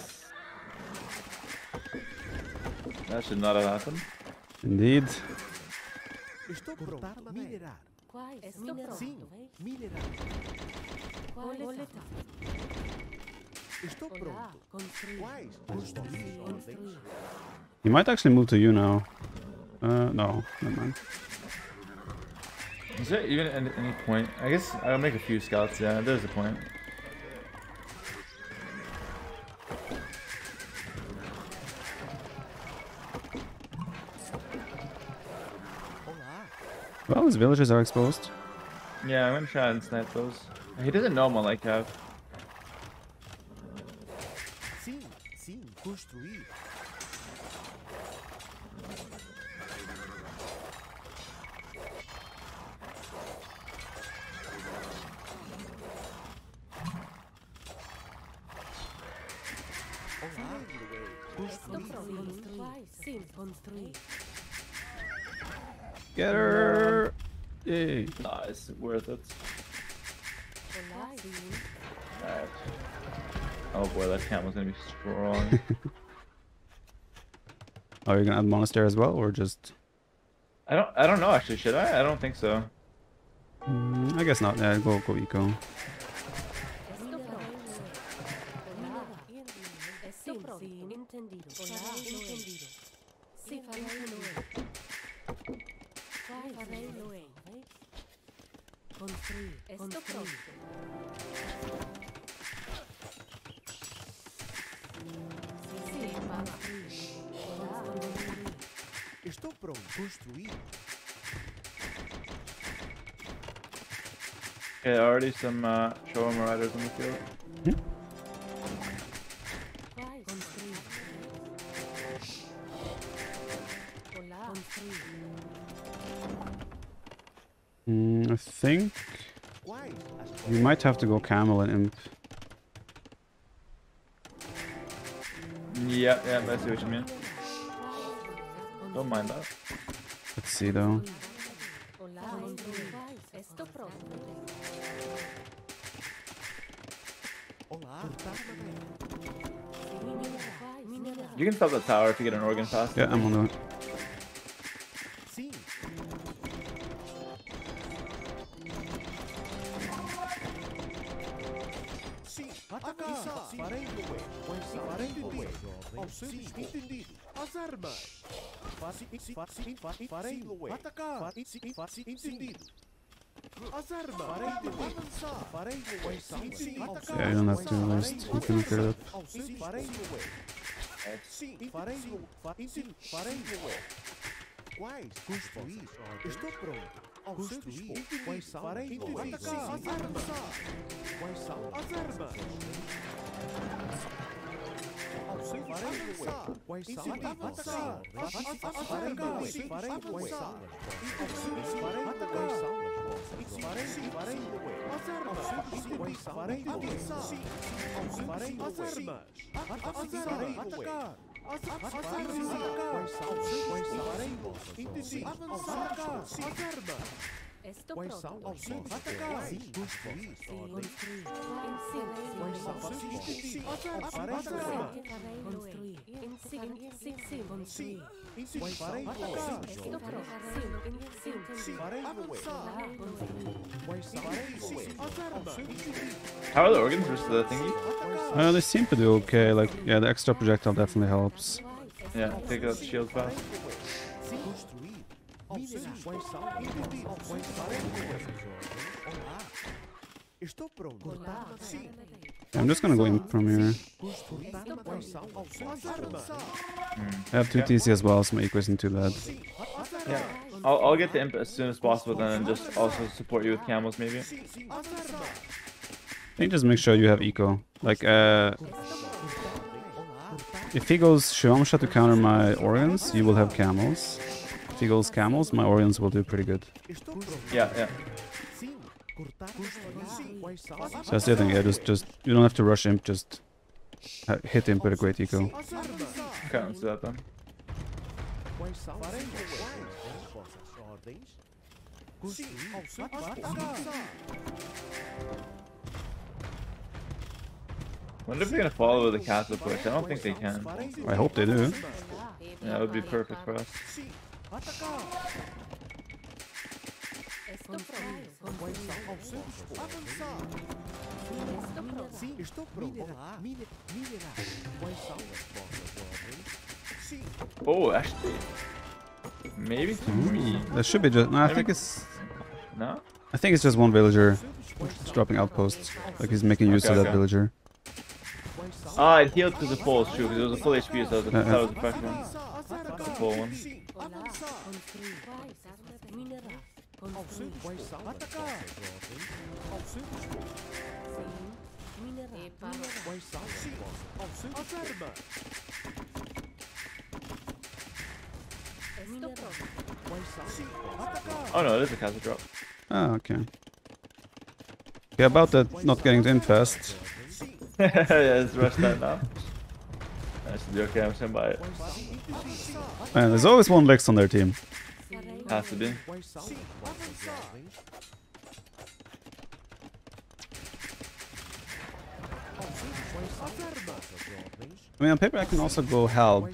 That should not have happened. Indeed. He might actually move to you now. No, never mind. Is there even any point? I guess I'll make a few scouts. Yeah, there's a point. Well, his villagers are exposed. Yeah, I'm gonna try and snipe those. He doesn't know I'm a light cav. Get her! Yay! Nah, it's worth it. Right. Oh boy, that camel's gonna be strong. Are you gonna add monastery as well, or just? I don't know actually. Should I? I don't think so. I guess not. Yeah, go eco. Okay, already some Showa Marauders on the field. Yeah. I think you might have to go camel and imp. Yeah, I see what you mean. Don't mind that. Let's see though. You can stop the tower if you get an organ pass. Yeah, I'm on that. Yeah, you don't have to waste. You can clear that. How are the organs versus the thingy? They seem to do okay. Like, yeah, the extra projectile definitely helps. Yeah, take out the shield fast. I'm just gonna go in from here. I have 2 TC as well, so my equation too bad. Yeah, I'll get the imp as soon as possible then, and just also support you with camels maybe. I think just make sure you have eco. Like, if he goes Shivamsha to counter my organs, you will have camels. If he goes camels, my Orions will do pretty good. Yeah. So that's the thing, yeah, just you don't have to rush imp, just hit imp with a great eco. Okay, let's do that then. I wonder if they're gonna follow the castle push. I don't think they can. I hope they do. Yeah, that would be perfect for us. Oh, actually. Maybe three. That should be just. No, I think it's. No. I think it's just one villager dropping outposts. Like he's making use of that villager. Ah, it healed because of the fall, it's true, because it was a full HP, so that was the first one. The full one. Oh no, it is a castle drop. Ah, okay. Yeah, about that not getting in fast. Yeah, let's rush that now. I should be okay, I'm just gonna buy it. Man, there's always one Lix on their team. Has to be. I mean, on paper I can also go help.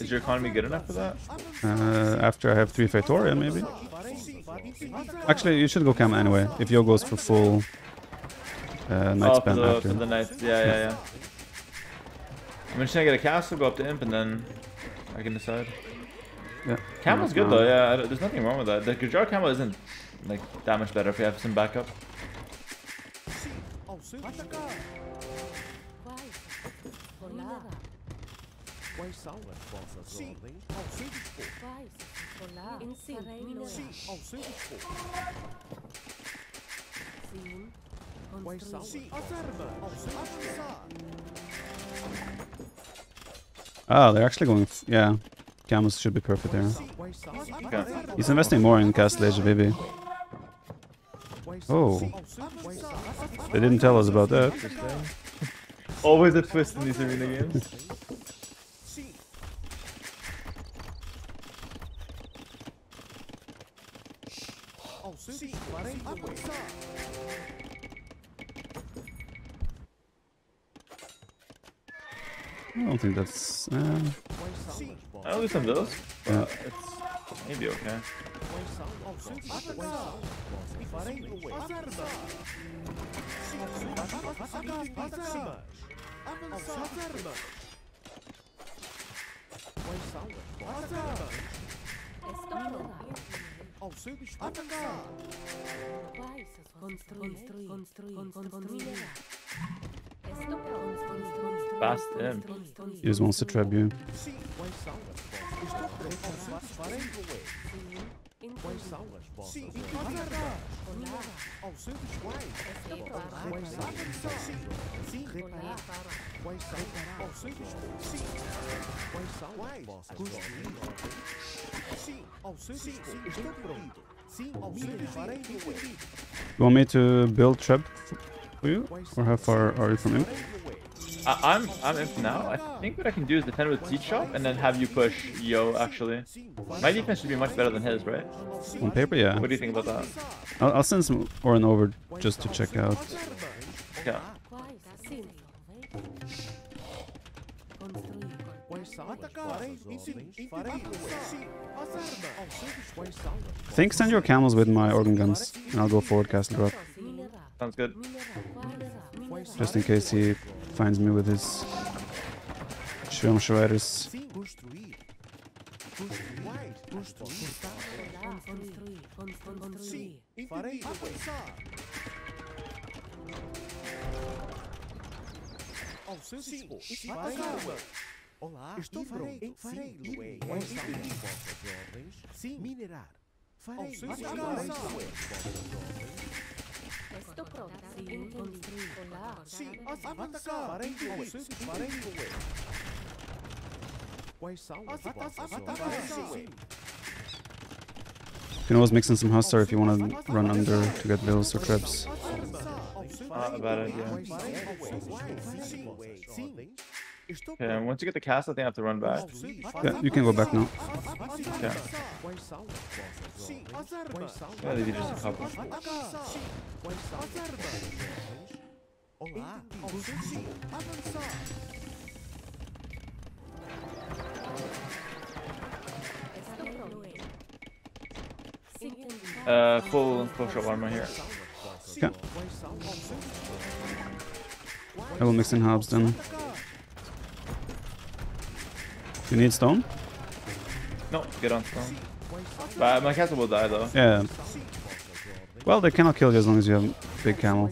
Is your economy good enough for that? After I have 3 Faitoria, maybe. Actually, you should go cam anyway, if Yo goes for full night span after. For the night, yeah. I'm just gonna get a castle, go up to Imp, and then I can decide. Yeah. Camel's good though, yeah, there's nothing wrong with that. The Gujar Camel isn't like that much better if we have some backup. Ah, they're actually going. Yeah, Camus should be perfect there. Okay. He's investing more in Castle Age of Vivi. Oh, they didn't tell us about that. Always a twist in these arena games. I don't think that's. I'll do some of those. Yeah. It's maybe okay. Fast him. He just wants to trap you. You want me to build trap for you? Or how far are you from him? I'm imp now. I think what I can do is defend with Seed Shop and then have you push Yo, actually. My defense should be much better than his, right? On paper, yeah. What do you think about that? I'll send some Orin over just to check out. Okay. I think send your camels with my organ guns and I'll go forward castle drop. Sounds good. Just in case he finds me with his Schwärmschweiders. You can always mix in some Hussar if you want to run under to get bills or traps. Okay, once you get the castle, I think I have to run back. Yeah, you can go back now. Okay. Yeah, maybe just a couple. Full shot armor here. Okay. I will mix in Hobbs then. You need stone? No, get on stone. But my castle will die though. Yeah. Well, they cannot kill you as long as you have big camel.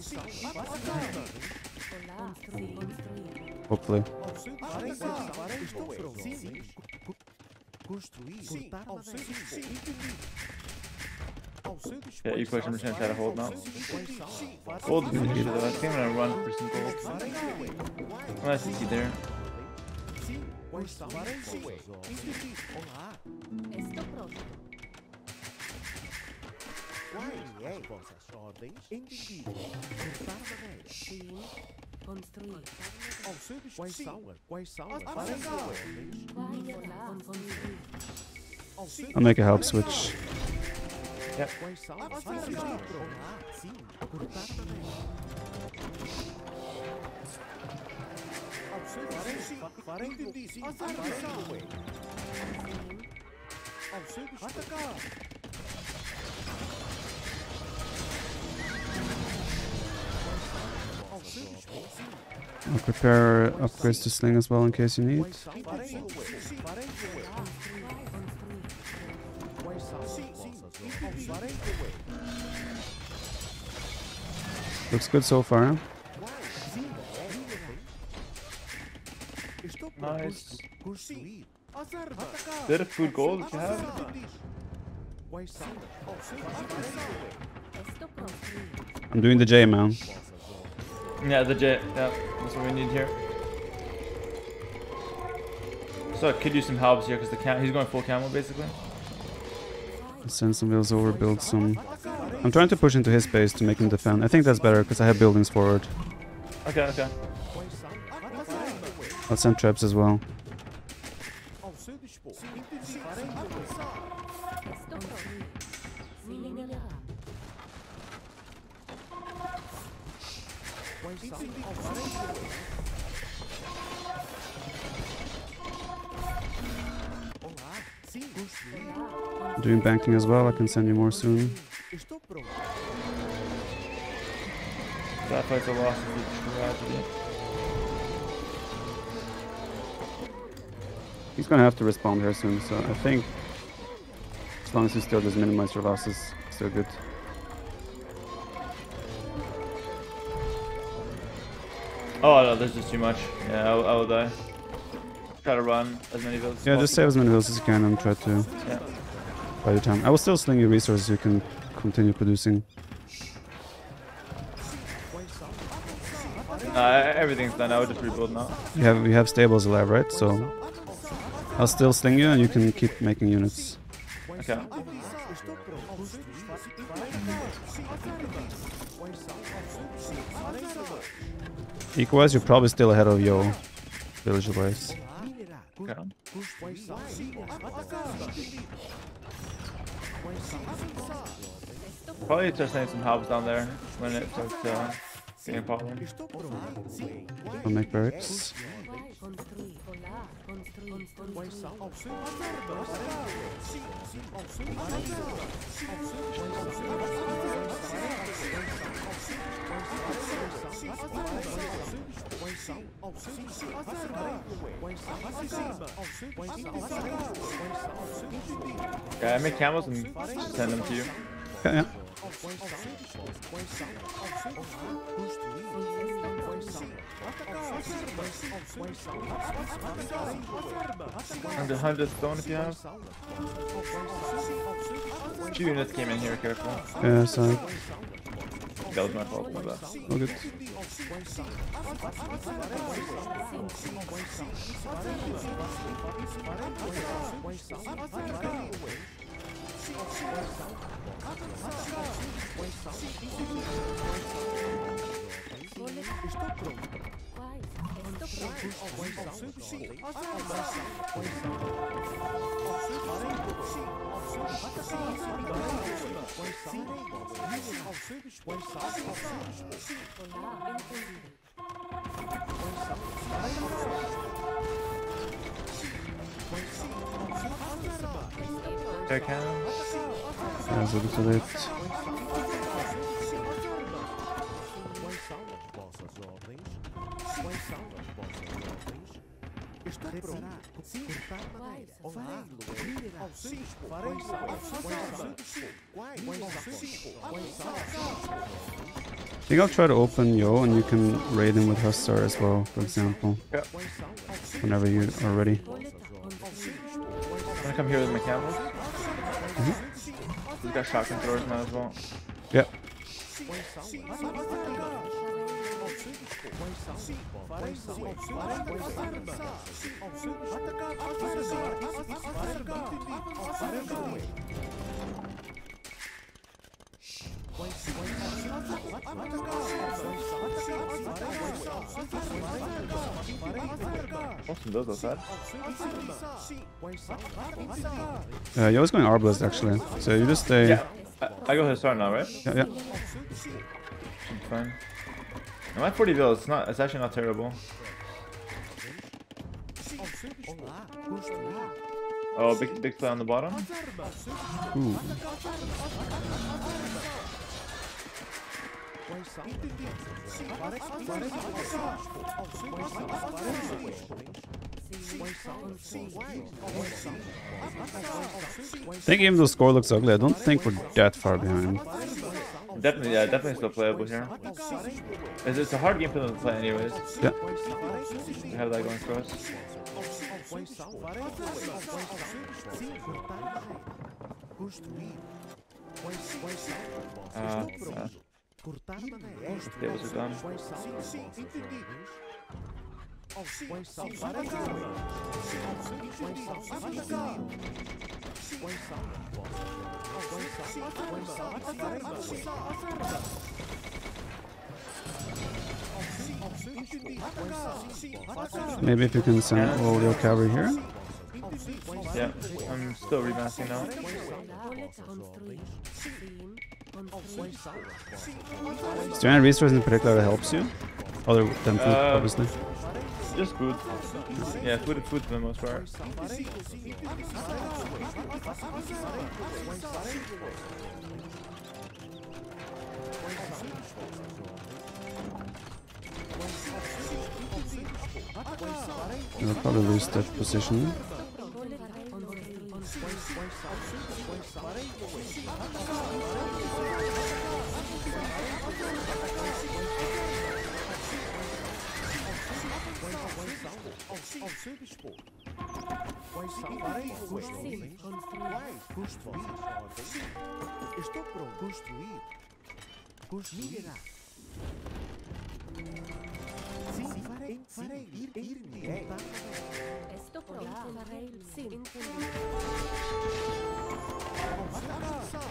Hopefully. Yeah, you question percent how to hold now. Gold is an issue though. I think I'm gonna run for some gold. Unless you see there. I'll make a help switch. Yep. I'll prepare upgrades to sling as well in case you need. Looks good so far. Nice. Is that a food goal that you have? I'm doing the J, man. Yeah, the J. Yeah, that's what we need here. So I could use some helps here because the he's going full camel basically. Send some wheels over, build some. I'm trying to push into his base to make him defend. I think that's better because I have buildings forward. Okay, okay. I'll send traps as well. Doing banking as well, I can send you more soon. That fight's a loss of the tragedy. He's gonna have to respond here soon, so I think as long as he still doesn't minimize your losses, it's still good. Oh no, there's just too much. Yeah, I will die. Try to run as many builds as possible. Yeah, just save as many builds as you can and try to buy your time. I will still sling you resources, you can continue producing. Everything's done, I would just rebuild now. You have stables alive, right? So I'll still sling you and you can keep making units. Okay. Equalize, you're probably still ahead of Yo, village-wise. Okay. Probably just need some helps down there when it starts getting popular. I'll make barracks. Okay, I make camels and send them to you. Okay, yeah. And 100 stone if you have. 2 units came in here, careful. Yeah, sorry. That was my fault, my bad. All good. Okay. That's a little late. I think I'll try to open Yo, and you can raid him with her star as well, for example. Yeah. Whenever you are ready. Wanna come here with my camera? Mm-hmm. He's got shotgun throwers now as well. Yep. Yo is going Arbalest actually, so you just stay. Yeah. I go his turn now, right? Yeah. I'm fine. I'm at 40 bills. It's actually not terrible. Oh, big play on the bottom. Ooh. I think even though the score looks ugly, I don't think we're that far behind. Definitely, yeah, definitely still playable here. It's a hard game for them to play anyways. Yeah. We have that going for us. Tables are done. Maybe if you can send all your cavalry here. Yeah, I'm still remassing now. Is there any resource in particular that helps you? Other than food, obviously. Just food. Yeah, food for the most part. I'll probably lose that position.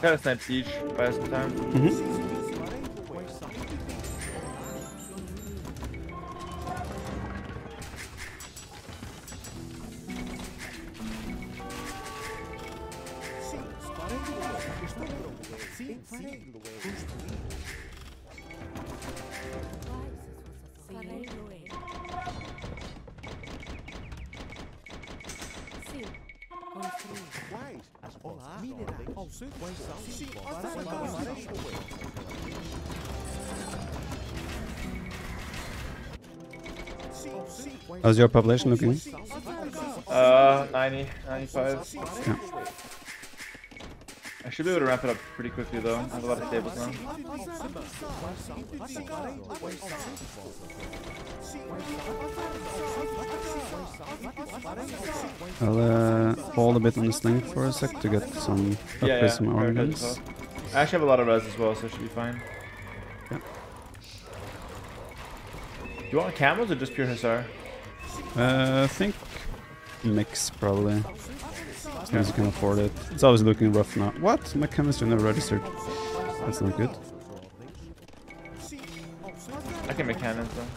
Gotta snipe siege by some time. How's your population looking? 90, 95. Yeah. I should be able to wrap it up pretty quickly though. I have a lot of tables now. I'll hold a bit on the sling for a sec to get some some organs. Well. I actually have a lot of res as well, so it should be fine. Yeah. Do you want camels or just pure hussar? I think mix probably. As long as you can afford it. It's always looking rough now. What? My chemistry never registered. That's not good. I can make cannons though.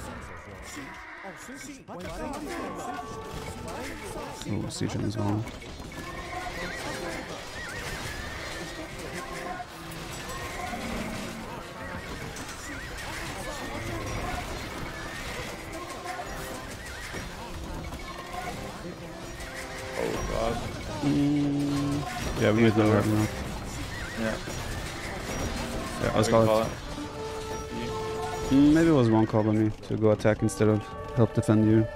Oh, siege as well. Yeah, we need the word now. Yeah. Yeah, I was called. Maybe it was one call by me to go attack instead of help defend you.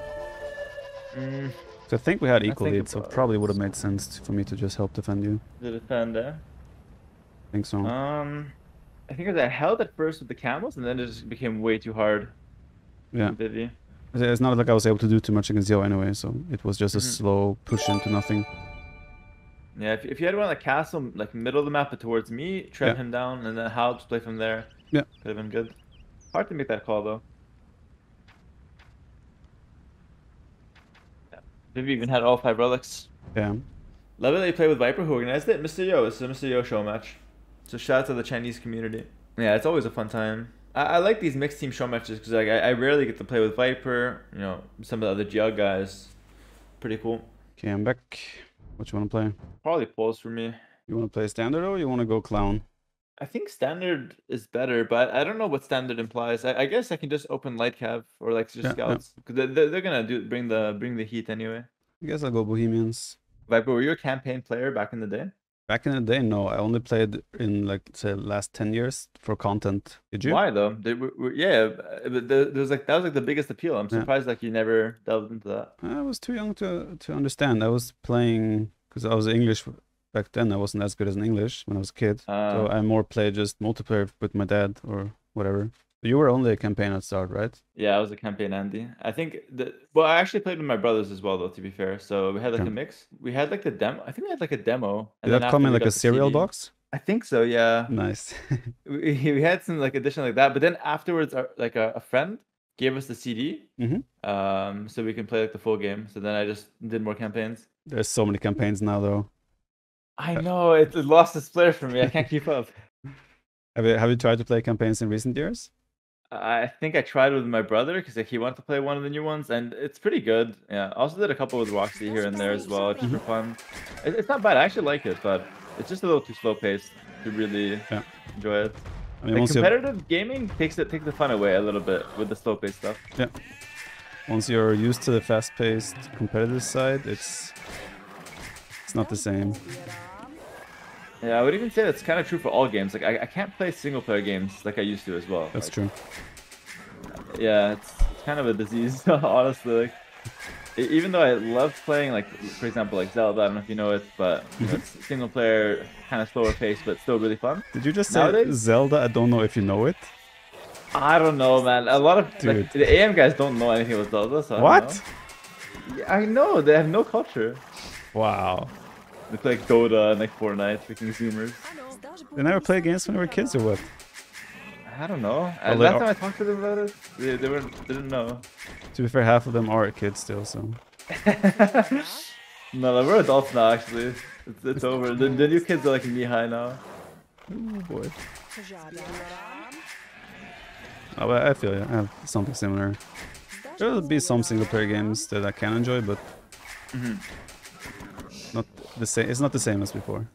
So I think we had equal lead, so it probably would have made sense for me to just help defend you. The defender? I think so. I think I held at first with the camels, and then it just became way too hard. Yeah. Vivi. It's not like I was able to do too much against Yo anyway, so it was just a slow push into nothing. Yeah, if you had one on the castle, like middle of the map, but towards me, tread him down, and then Hal just play from there. Yeah. Could have been good. Hard to make that call, though. Vivi even had all 5 relics. Yeah. Love it that you play with Viper, who organized it. Mr. Yo, it's a Mr. Yo show match. So shout out to the Chinese community. Yeah, it's always a fun time. I like these mixed team show matches because like I rarely get to play with Viper. You know, some of the other GL guys. Pretty cool. Okay, I'm back. What you want to play? Probably Pulse for me. You want to play Standard or you want to go Clown? I think Standard is better, but I don't know what Standard implies. I guess I can just open Light Cab or like just Scouts. Yeah. They're gonna bring the heat anyway. I guess I'll go Bohemians. Viper, were you a campaign player back in the day? Back in the day, no. I only played in like say last 10 years for content. Did you? Why though? That was like the biggest appeal. I'm surprised like you never delved into that. I was too young to understand. I was playing because I was English. Back then, I wasn't as good as in English when I was a kid, so I more played just multiplayer with my dad or whatever. But you were only a campaign at start, right? Yeah, I was a campaign Andy. I think that. Well, I actually played with my brothers as well, though. To be fair, so we had like a mix. We had like the demo. I think we had like a demo. Did that come in like a cereal box? I think so. Yeah. Nice. we had some like addition like that, but then afterwards, like a friend gave us the CD, so we can play like the full game. So then I just did more campaigns. There's so many campaigns now, though. I know, it lost its flair for me. I can't keep up. Have you tried to play campaigns in recent years? I think I tried with my brother because like, he wanted to play one of the new ones, and it's pretty good. Yeah, I also did a couple with Roxy here and there as well, just for fun. It's not bad. I actually like it, but it's just a little too slow paced to really enjoy it. I mean, like, competitive gaming takes the fun away a little bit with the slow paced stuff. Yeah. Once you're used to the fast paced competitive side, it's not the same. Yeah, I would even say that's kind of true for all games. Like, I can't play single-player games like I used to as well. That's like, true. Yeah, it's kind of a disease, honestly. Like, even though I love playing, like, for example, like Zelda, I don't know if you know it, but you know, it's single-player, kind of slower pace, but still really fun. Did you just say Zelda? I don't know if you know it. I don't know, man. A lot of like, the AM guys don't know anything about Zelda, so what? I know. They have no culture. Wow. They play like Dota and like Fortnite, freaking zoomers. They never play games when they were kids or what? I don't know. Well, last time I talked to them about it, they didn't know. To be fair, half of them are kids still, so... No, we're adults now, actually. It's over. The new kids are like knee-high now. Oh boy. Oh, but I feel you. I have something similar. There'll be some single-player games that I can enjoy, but... It's not the same as before.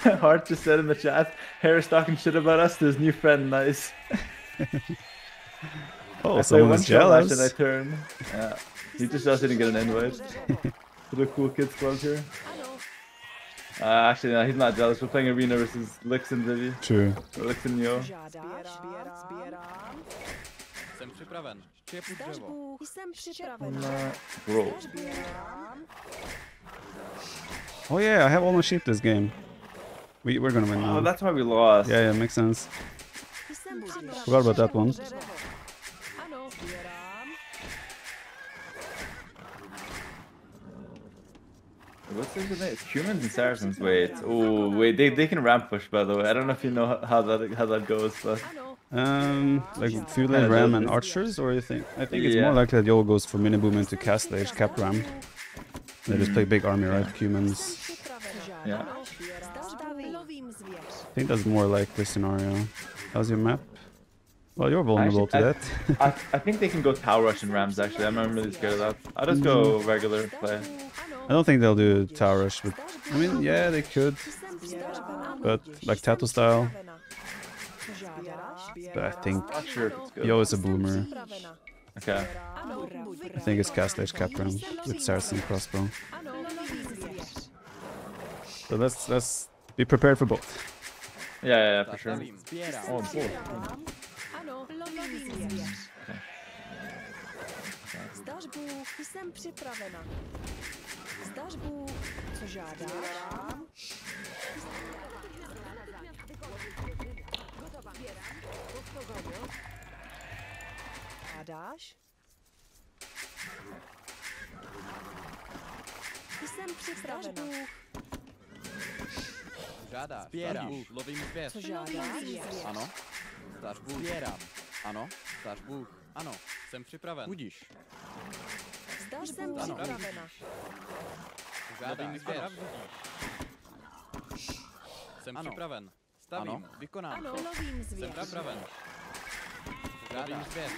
Hart just said in the chat, Hera's talking shit about us to his new friend, nice. Oh, someone's jealous. Should I turn? Yeah. He just didn't get an invite to the cool kids club here. Actually, no, he's not jealous. We're playing Arena versus Lix and Vivi. True. Or Lix and Yo. Bro. Oh yeah, I have all my sheep this game. We're gonna win now. Oh, that's why we lost. Yeah, makes sense. Forgot about that one. What's this today? It's humans and Saracens. Wait, oh wait, they can ramp push, by the way. I don't know if you know how that goes, but like few lane ram and archers, or you think? I think it's more likely that Yo goes for mini boom into cast lage cap ram. They just play big army, right? Humans. Yeah. I think that's more like the scenario. How's your map? Well, you're vulnerable to that. I think they can go tower rush and rams, actually. I'm not really scared of that. I'll just go regular play. I don't think they'll do tower rush, but... I mean, yeah, they could. But, like, Tattoo style. But I think... Yo is a boomer. Okay. I think it's cast lage cap ram with Saracen crossbow. So let's be prepared for both. Yeah, for sure. Oh, cool. Zdasz był wstępnie prawe na. Zdasz był co żada. Gotowa. Adaś. Wstępnie prawe na. Żada. Zbieram. Lowimy pieska. Ano. Zdasz był. Zbieram. Ano. Zdasz był. Ano. Jestem przyprawiony. Budzisz. Zdasz był przyprawiona. Żadaj mi zbierasz. Jestem przyprawiony. Stawim. Wykonam. Jestem przyprawiony. Żadaj mi zbierasz.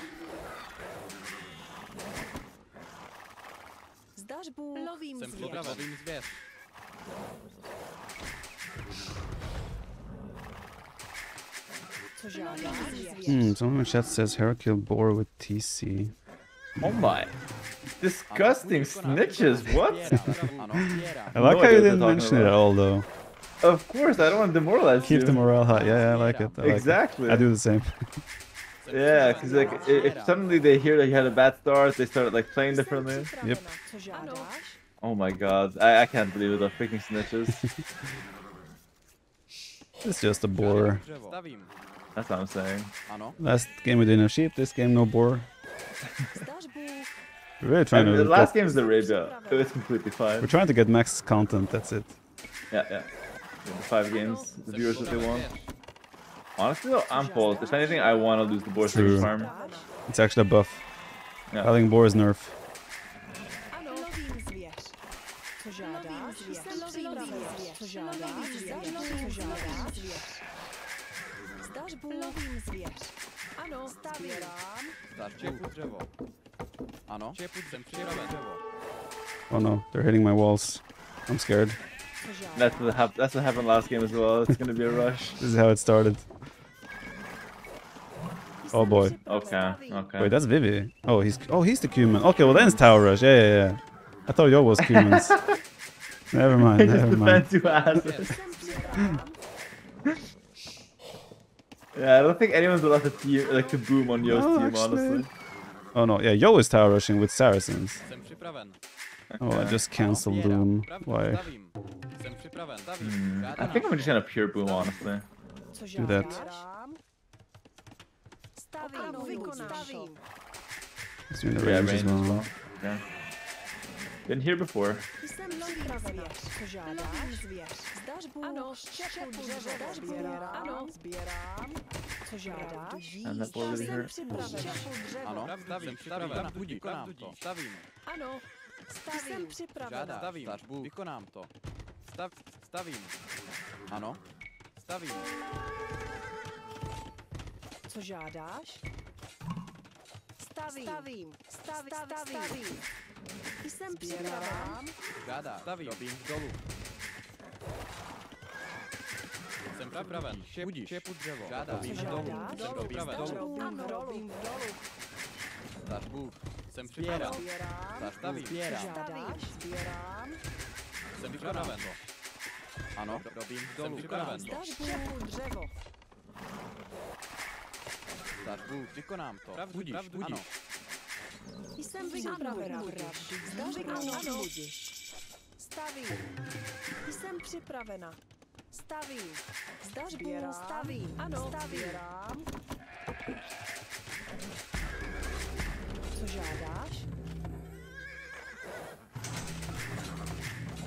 Zdasz był. Jestem przyprawiony. Zbierz. Someone chat says Hera killed Boar with TC. Oh my! Disgusting snitches, what? I like how you didn't mention it at all though. Of course, I don't want to demoralize you. Keep the morale high, yeah, I like it. Exactly. I do the same. Yeah, because like, if suddenly they hear that you had a bad start, they start like playing differently. Yep. Oh my god, I can't believe it, they're freaking snitches. It's just a Boar. That's what I'm saying. Last game we didn't have sheep, this game no Boar. We're really trying to... The last game is Arabia, it was completely fine. We're trying to get max content, that's it. Yeah, yeah. The 5 games, the viewers what they want. Honestly though, I'm paused. If anything, I want to lose the Boar stage farm. It's actually a buff. Yeah. I think Boar is nerf. Lowim zwierz. Ano, stawiam. Zdarz ciepłe drzewo. Ano, ciepłe drzewo. Oh no, they're hitting my walls. I'm scared. That's what happened last game as well. It's gonna be a rush. This is how it started. Oh boy. Okay. Okay. Wait, that's Vivi. Oh he's the Q-man. Okay, well then it's tower rush. Yeah, yeah, yeah. I thought Yo was Q-mans. Never mind. Never mind. Yeah, I don't think anyone's allowed to team, like to boom on Yo's team, honestly. Oh no, yeah, Yo is tower rushing with Saracens. Oh, I just cancelled boom. Why? I think I'm just gonna pure boom, honestly. Do that. It's doing the range as well. Yeah. Been here before. And that boy really hurt. Stawim. Jestem przyprawiam. Gada, stawim, robim w dolu. Jestem przyprawiam, ciepłe drzewo. Gada, robim w dolu, jestem przyprawiam. Robim w dolu. Dasz Bóg, jestem przyprawiam. Dasz stawim, zbieram. Jestem przyprawiam. Ano, robim w dolu. Dasz ciepłe drzewo. Dasz Bóg, wykonam to. Budzisz, ano. Jestem przyprawiona. Ano. Stawim. Jestem przyprawiona. Stawim. Zdasz bieram. Stawim. Ano. Stawim. Co żadasz?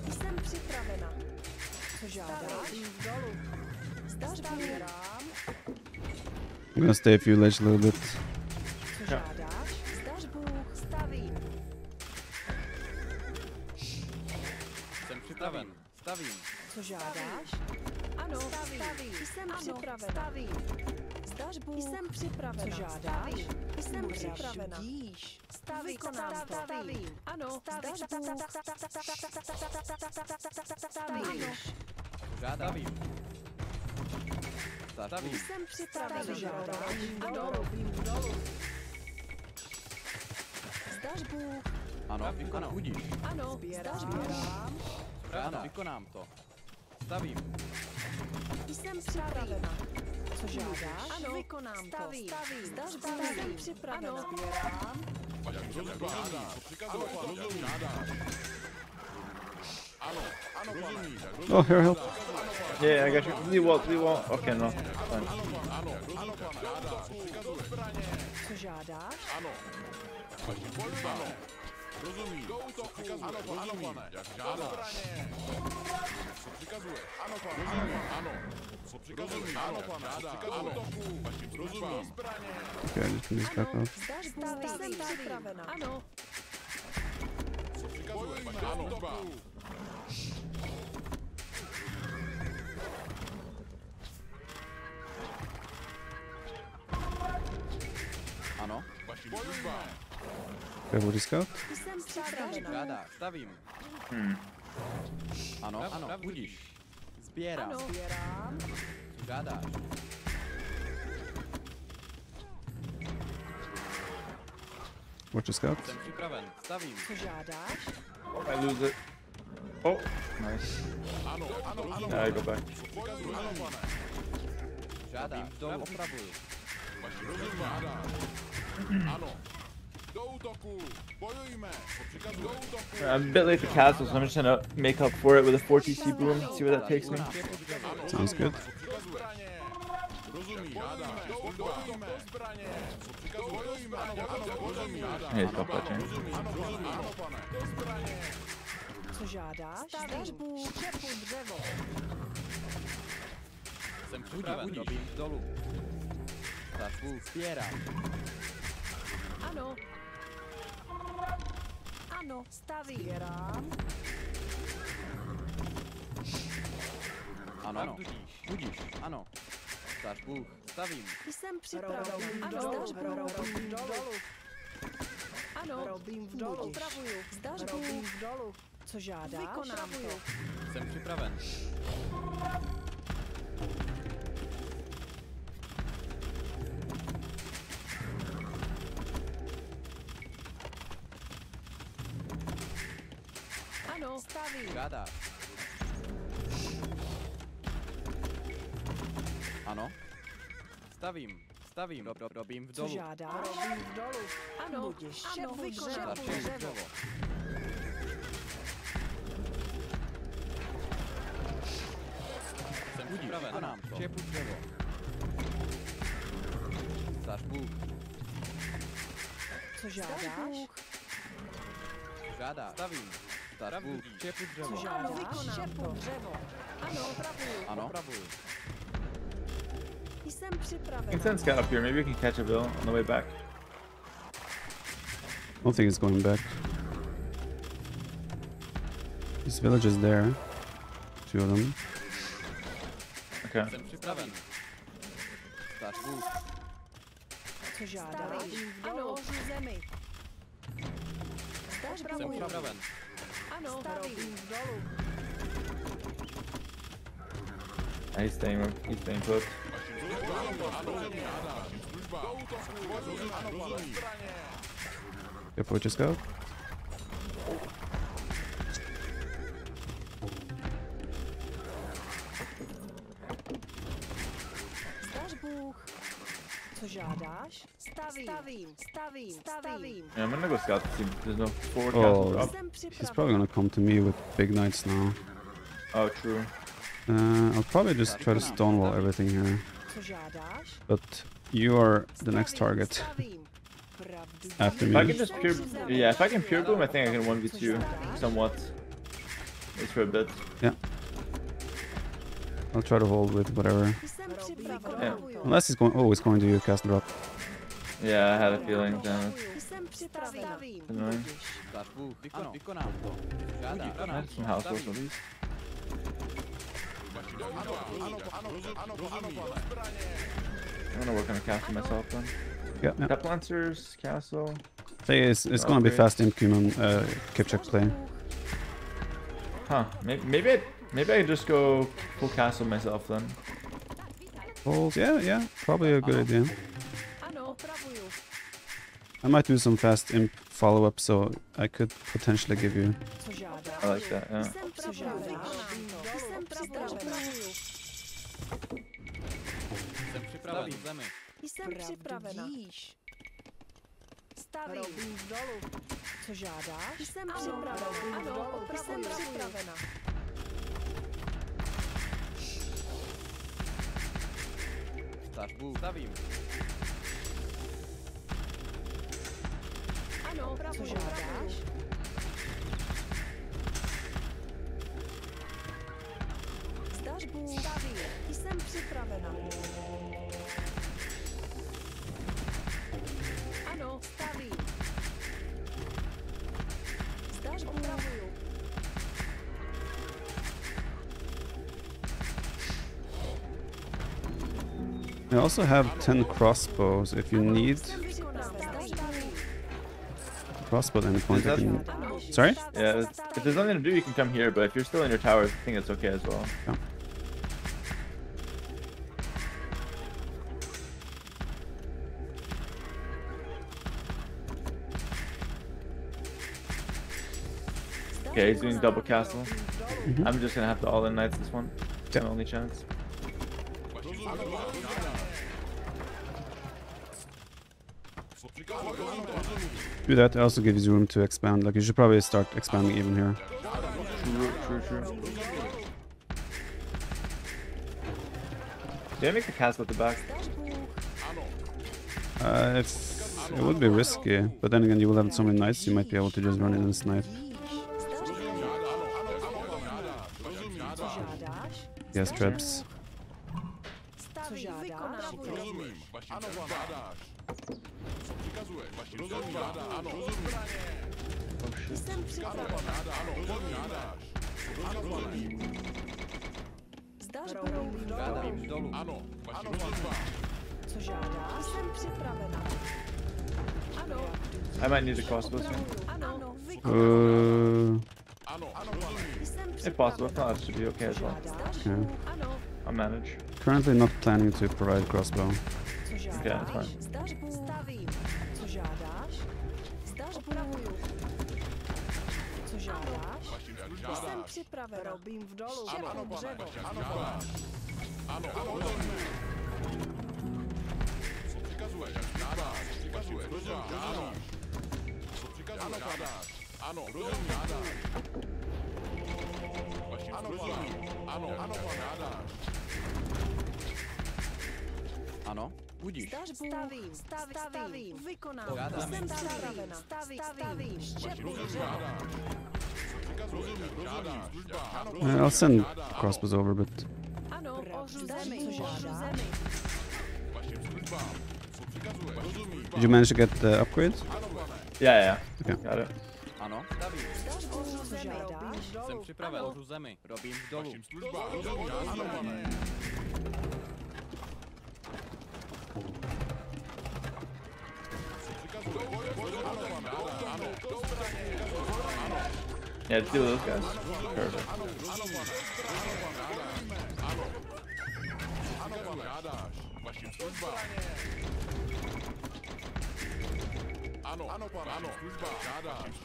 Jestem przyprawiona. Co żadasz? Zdasz bieram. I'm gonna stay if you ledge a little bit. Yeah. Jestem przyprawiona. Ano, robim w dolu. Zdasz Bóg. Ano, budzisz. Ano, zdasz bieram. Ano, wykonam to. Stawim. Jestem przyprawiona. Co żadasz? Ano, wykonam to. Stawim. Zdasz bieram. Ano, zbieram. Oh, here, help. Yeah, I got you. We won't. Okay, no. Fine. Okay, I'm just gonna back up. Okay, we'll just go. Watch the scouts. I lose it. Oh, nice. Yeah, I go back. I'm a bit late for castle, so I'm just gonna make up for it with a 4TC boom, see where that takes me. Sounds good. Hey, stop that chain. Ano, stawiam. Ano, budzisz. Ano, stasz buch, stawim. Jestem przyprawiony. Ano, stasz buch, dolu. Ano, robim w dolu. Stasz buch, w dolu. Co ziada? Wykonam to. Jestem przyprawiony. Gada. Ano. Stawim. Stawim. Robim w dolu. Robim w dolu. Ano. Ano. Wykonam to. Wykonam to. Ciepłe drzewo. Stasz Bóg. Co ziadasz? Gada. Stawim. Prawy, ciepłe drzewo. Ciepłe drzewo. Ano, prawy. Ano, prawy. Jestem przyprawiony. Make sense got up here. Maybe we can catch a bill on the way back. I don't think it's going back. This village is there. Two of them. Okay. Jestem przyprawiony. Jestem przyprawiony. He's staying put. If we just go. Yeah, I'm gonna go scout to see if there's no forward cast. He's probably gonna come to me with big knights now. Oh, true. I'll probably just try to stonewall everything here. But you are the next target. After me. If I can just pure, yeah, if I can pure boom, I think I can 1v2 somewhat. It's for a bit. Yeah. I'll try to hold with whatever. Yeah. Unless he's going, oh, he's going to cast drop. Yeah, I had a feeling, damn it. Annoying. I had some households for these. I'm gonna work on a castle myself then. Yeah, yeah. Tap lancers, castle. Hey, it's gonna be fast in Kuman, Kipchak play. Huh, maybe I just go full castle myself then. Yeah, yeah, probably a good idea. I might do some fast imp follow-up, so I could potentially give you... I like that, yeah. Staví. Roubíš dolů. Co žádáš? Jsem připravena. Ano, opravuji. Jsem připravena. Stavbu. Stavím. Ano, opravuji. Co žádáš? Stavbu. Stavím. Jsem připravena. Ano, staví. Zdaš opravuju. I also have 10 crossbows. If you need crossbow endpoint, I can... Sorry? Yeah, if there's nothing to do, you can come here, but if you're still in your tower, I think it's okay as well. Yeah. Okay, he's doing double castle. Mm-hmm. I'm just gonna have to all in knights this one. It's my only chance. Do that, it also gives you room to expand. Like, you should probably start expanding even here. True. Did I make the castle at the back? It would be risky, but then again, you will have so many knights, you might be able to just run in and snipe. Yes, traps. I might need to cross this one. If possible, if not, it should be okay as well. Okay. I'll manage. Currently not planning to provide crossbow. Okay, that's fine. Ano, budíš. Stavím, vykonám. Jsem připravena. Stavím, štěpím. I'll send crossbows over, but... Ano, did you manage to get the upgrade? Yeah. Okay. Got it. Ano, jsem připraven. Robím dolů. Yeah, let's do those guys. Perfect. Oh no, look. Ano.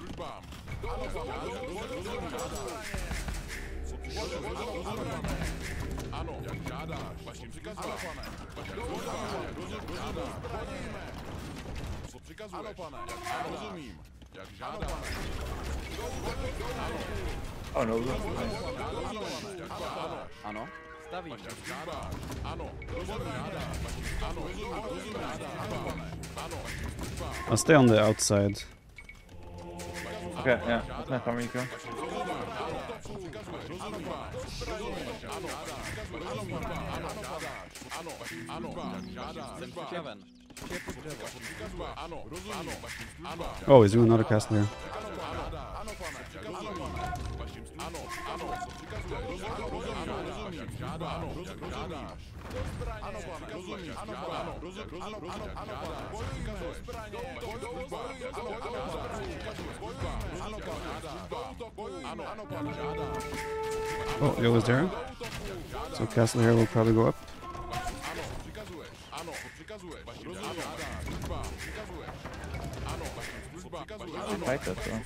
I'll stay on the outside. Okay, yeah. Oh, he's doing another cast here. Oh, Yo is there. So castle here will probably go up. I fight that though.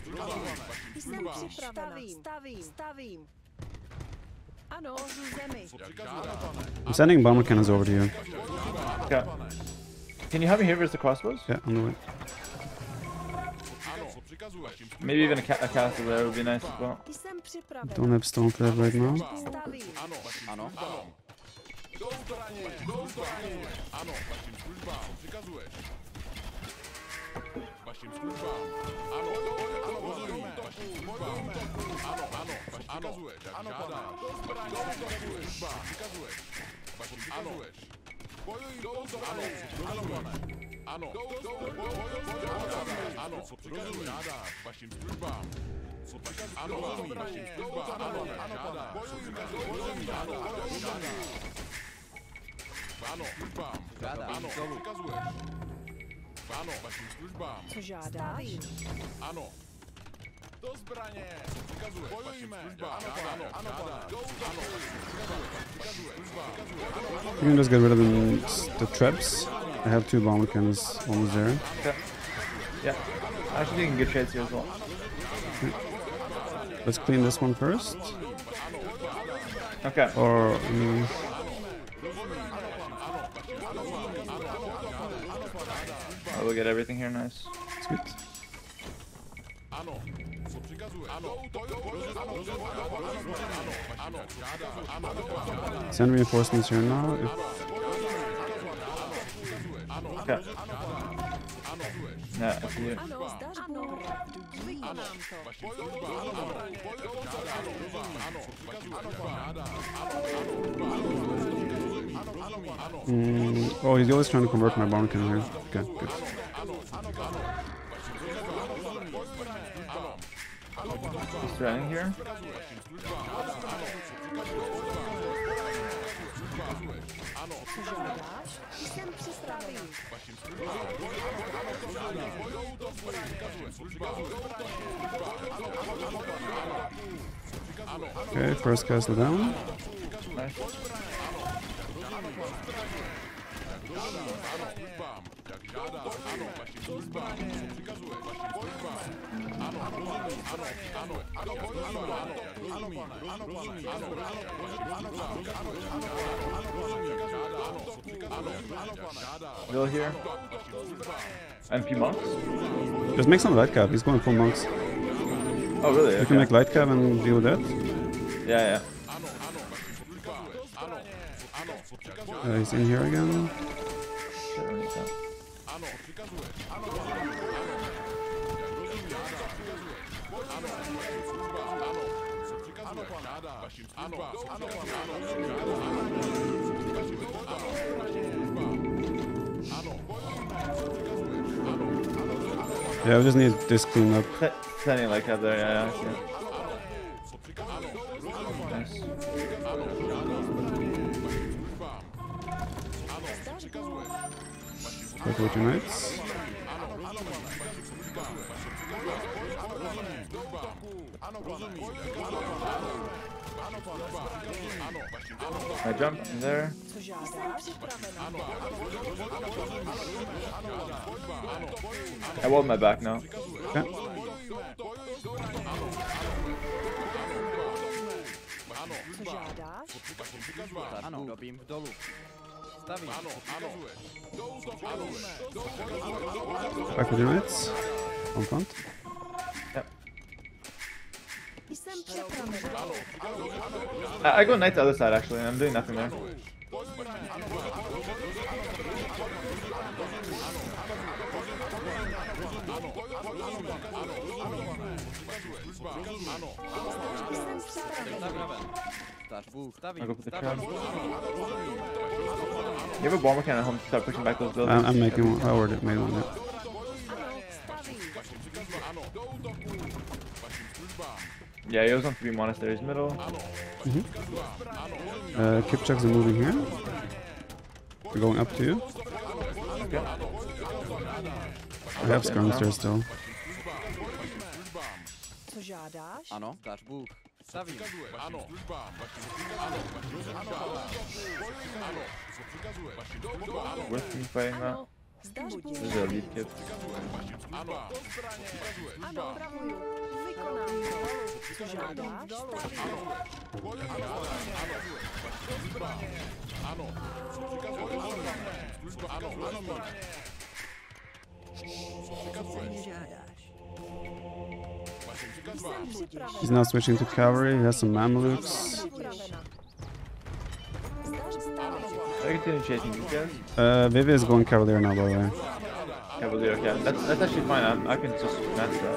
I'm sending bomber cannons over to you. Yeah. Can you help me here with the crossbows? Yeah, on the way. Maybe even a castle there would be nice as well. Don't have stone crab right now. Co žádáš? Ano. Do zbraně. Bojujme. Ano, I can just get rid of the traps. I have 2 bomber cannons almost there. Okay. Yeah. Actually, you can get shades here as well. Okay. Let's clean this one first. Okay. Or. I will get everything here, nice. It's good. Send reinforcements here now. Okay. Yeah, I see you. Oh, he's always trying to convert my bomb cannon here. Okay, good. He's running here. Okay, first castle down. Nice. Bill here. MP monks. Just make some light cap. He's going for monks. Oh really? You can make light cap and deal with that. Yeah, yeah. He's in here again. Yeah, we just need this clean up. Plenty like that there, yeah. Nice. Couple of knights. I jump in there. I walled my back now. Yeah. Back with your knights. On front. I go knight to the other side actually, and I'm doing nothing there. I go for the trap. You have a bomber cannon at home to start pushing back those buildings. I'm making one. I already made one. Yeah. Yeah, Yo's on 3 monasteries middle. Kipchucks are moving here. They're going up to you. Okay. I have skirms there still. We're fighting that. This is our lead kit. He's now switching to cavalry. He has some Mamluks. Vivi is going cavalier now, by the way. Cavalier, okay. Yeah. That's actually fine. I can just match that.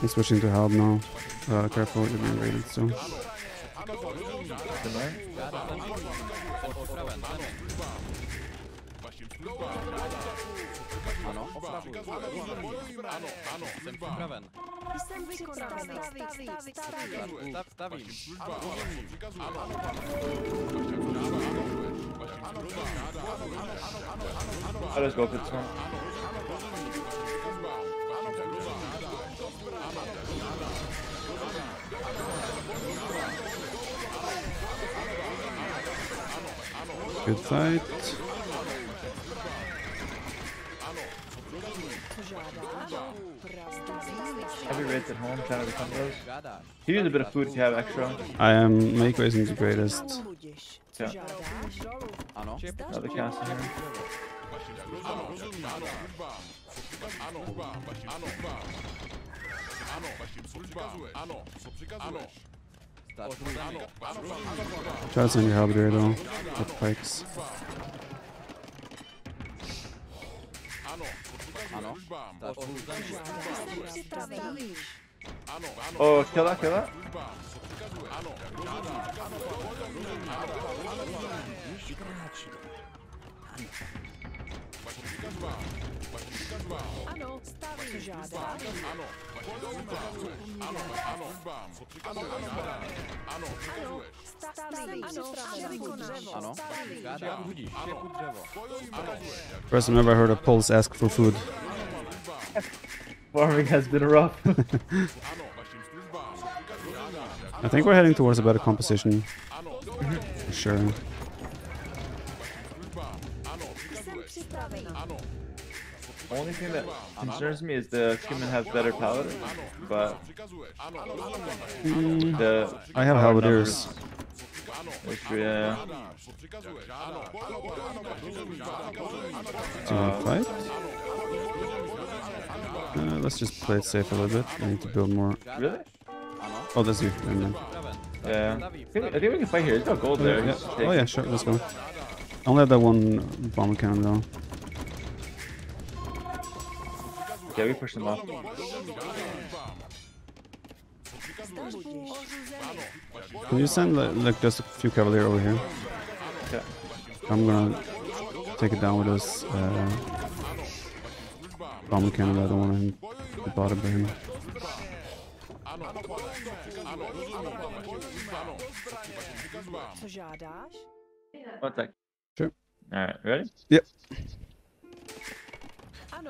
He's switching to help now. Careful, you're being raided still. I'll just go for this one. Good fight. Have you raids at home trying to become those? You need a bit of food if you have extra. I am. Make raising the greatest. Yeah. Another castle here. Try to send your help there though. That pikes. Oh, kill that, kill that. First time ever heard a Pulse ask for food. Farming has been rough. I think we're heading towards a better composition. For sure. Only thing that concerns me is the human has better paladin, but I have halberdiers. Yeah. Do you want to fight? Let's just play it safe a little bit. I need to build more. Really? Oh, that's you. Yeah. I think we can fight here. There's no gold there. Yeah. Oh yeah, sure. Let's go. I only have that one bomber cannon though. Yeah, we push them off. Can you send like just a few cavalier over here? Okay. I'm gonna take it down with this bomber cannon. I don't want him to be bothered by him. One sec. Sure. Alright, ready? Yep.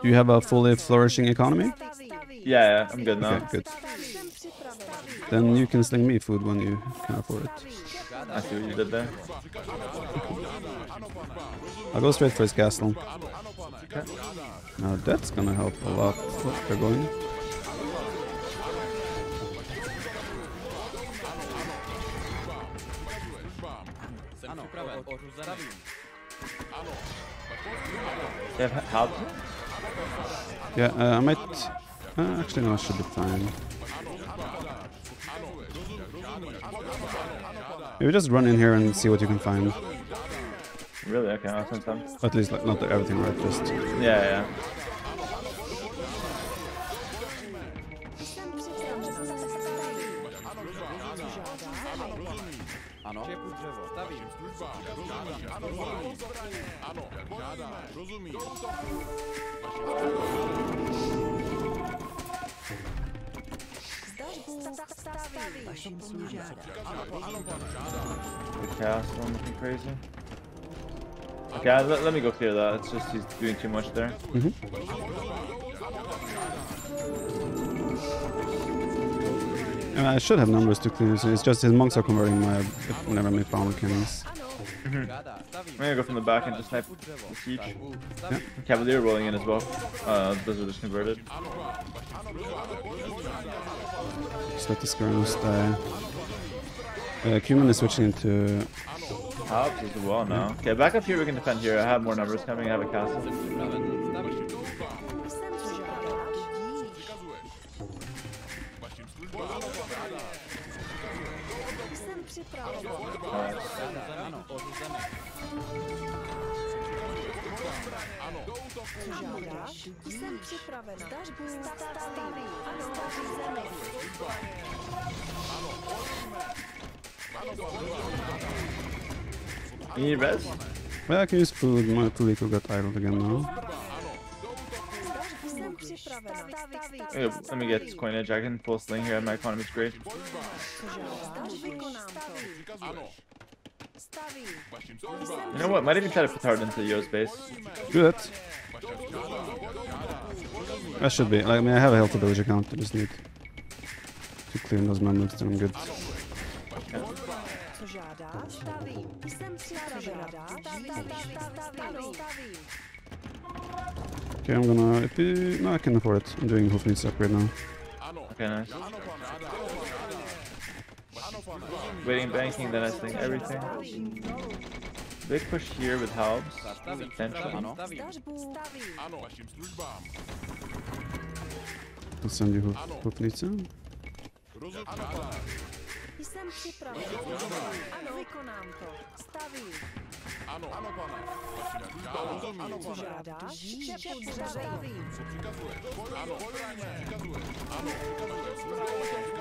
Do you have a fully flourishing economy? Yeah, I'm good now. Okay, good. Then you can sling me food when you can afford it. I see what you did there. I'll go straight for his castle. Okay. Now that's gonna help a lot. Oh, they're going. They have help? Yeah, I might... actually, no, I should be fine. Maybe just run in here and see what you can find. Really? Okay, I'll send them. At least, like, not everything right, just... Yeah, yeah. Ano. Ciepłe drzewo. Stawimy. Służba. Rozumiem. Ano. Ano. Gada. Rozumiem. Chaos one looking crazy. Okay, let me go clear that. It's just he's doing too much there. I should have numbers to clear, so it's just his monks are converting my whenever my power cannons. I'm gonna go from the back and just type the siege. Yeah. Cavalier rolling in as well. Those are just converted. Just let the skirmish die. Cumin is switching into Hobbs as well now. Okay, back up here we can defend here. I have more numbers coming, I have a castle. You need rest? Well, I can use food. My Tuliko got idled again now. Let me get coinage. I can full sling here and my economy's great. You know what? Might even try to petard into Yo's base. Do that. That should be. Like, I mean, I have a healthy village account. I just need to clear those man-moves that I'm good. Okay, I'm gonna. If you, no, I can afford it. I'm doing hoof needs upgrade now. Okay, nice. Waiting, banking, then I sling everything. Big push here with Halbs. Potential. I'll send you hoof needs in.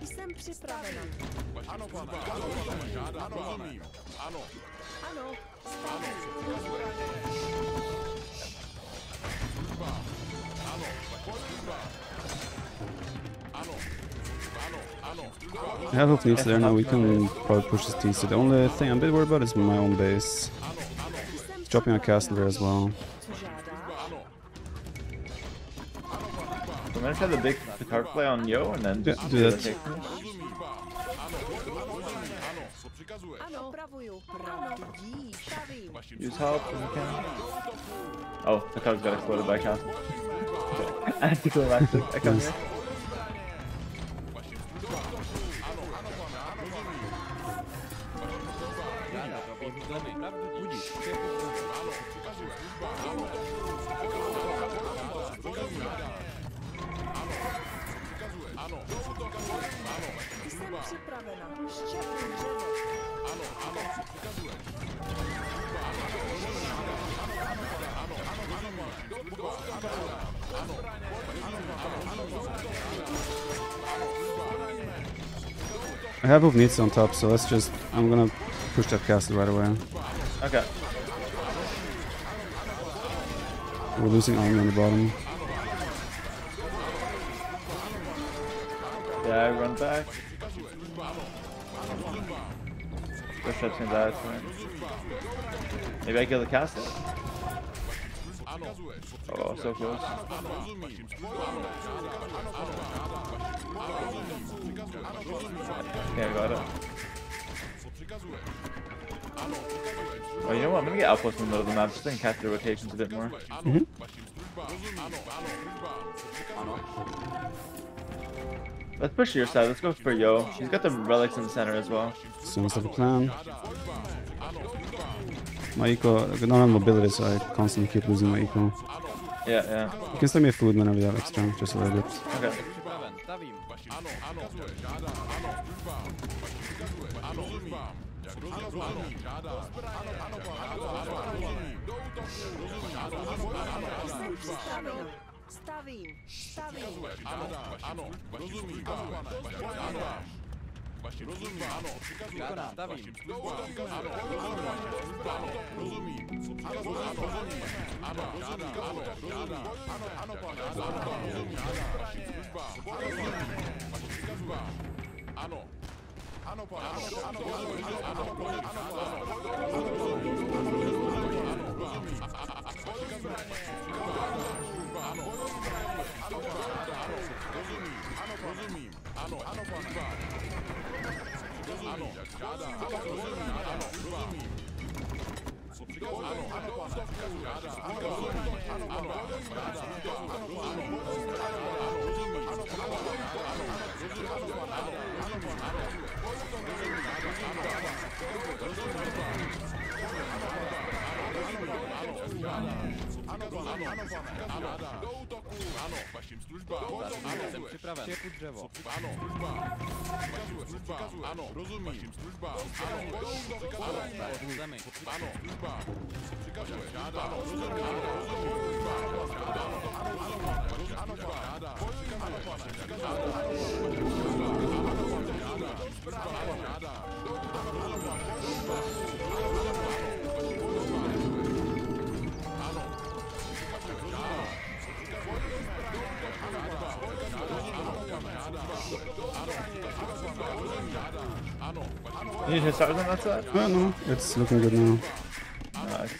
Jestem przyprawiona. I have hopefully it's there now. We can probably push this TC. The only thing I'm a bit worried about is my own base. Dropping a castle there as well. I'm gonna try the big card play on Yo and then just do that. Use help if you can. Oh, the card got exploded by Castle. Anticlimactic. I come here. I have both needs on top, so let's just. I'm gonna push that castle right away. Okay. We're losing army on the bottom. Yeah, I run back. Push up some bad point. Maybe I kill the castle. Oh, so close. Yeah, I got it. Oh, you know what? I'm gonna get outposts in the middle of the map just to catch the rotations a bit more. Let's push to your side. Let's go for Yo. He's got the relics in the center as well. Sounds like a plan. My eco, I don't have mobility, so I constantly keep losing my eco. Yeah, yeah. You can send me food whenever you have extra, just a little bit. Okay. You need to start on that side? No, no, it's looking good now. Nice.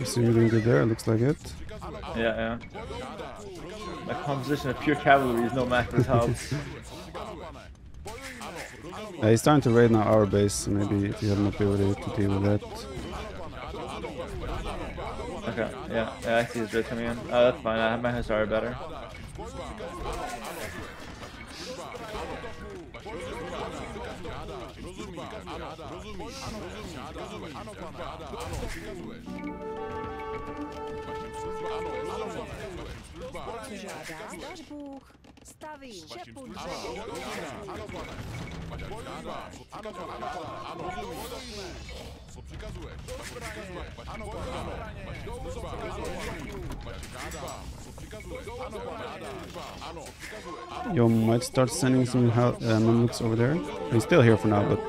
You see me doing good there, looks like it. Yeah, yeah. The composition of pure cavalry is no match for his helps. Yeah, he's starting to raid now our base, maybe if you have an ability to deal with that. Okay, yeah, yeah, I see his raid coming in. Oh, that's fine, I have my Hussar better. You might start sending some Mamluks over there. He's still here for now, but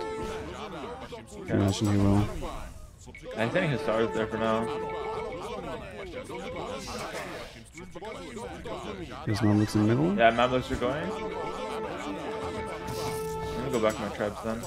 I imagine he will. I think his star is there for now. There's Mamluks in the middle. Yeah, Mamluks are going. I'm gonna go back to my tribes then.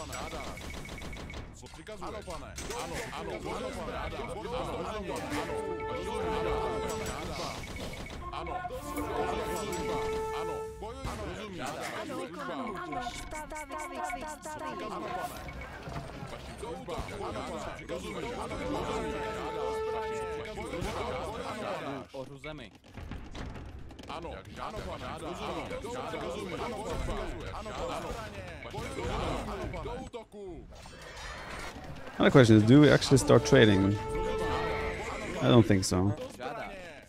Another question is, do we actually start trading? I don't think so.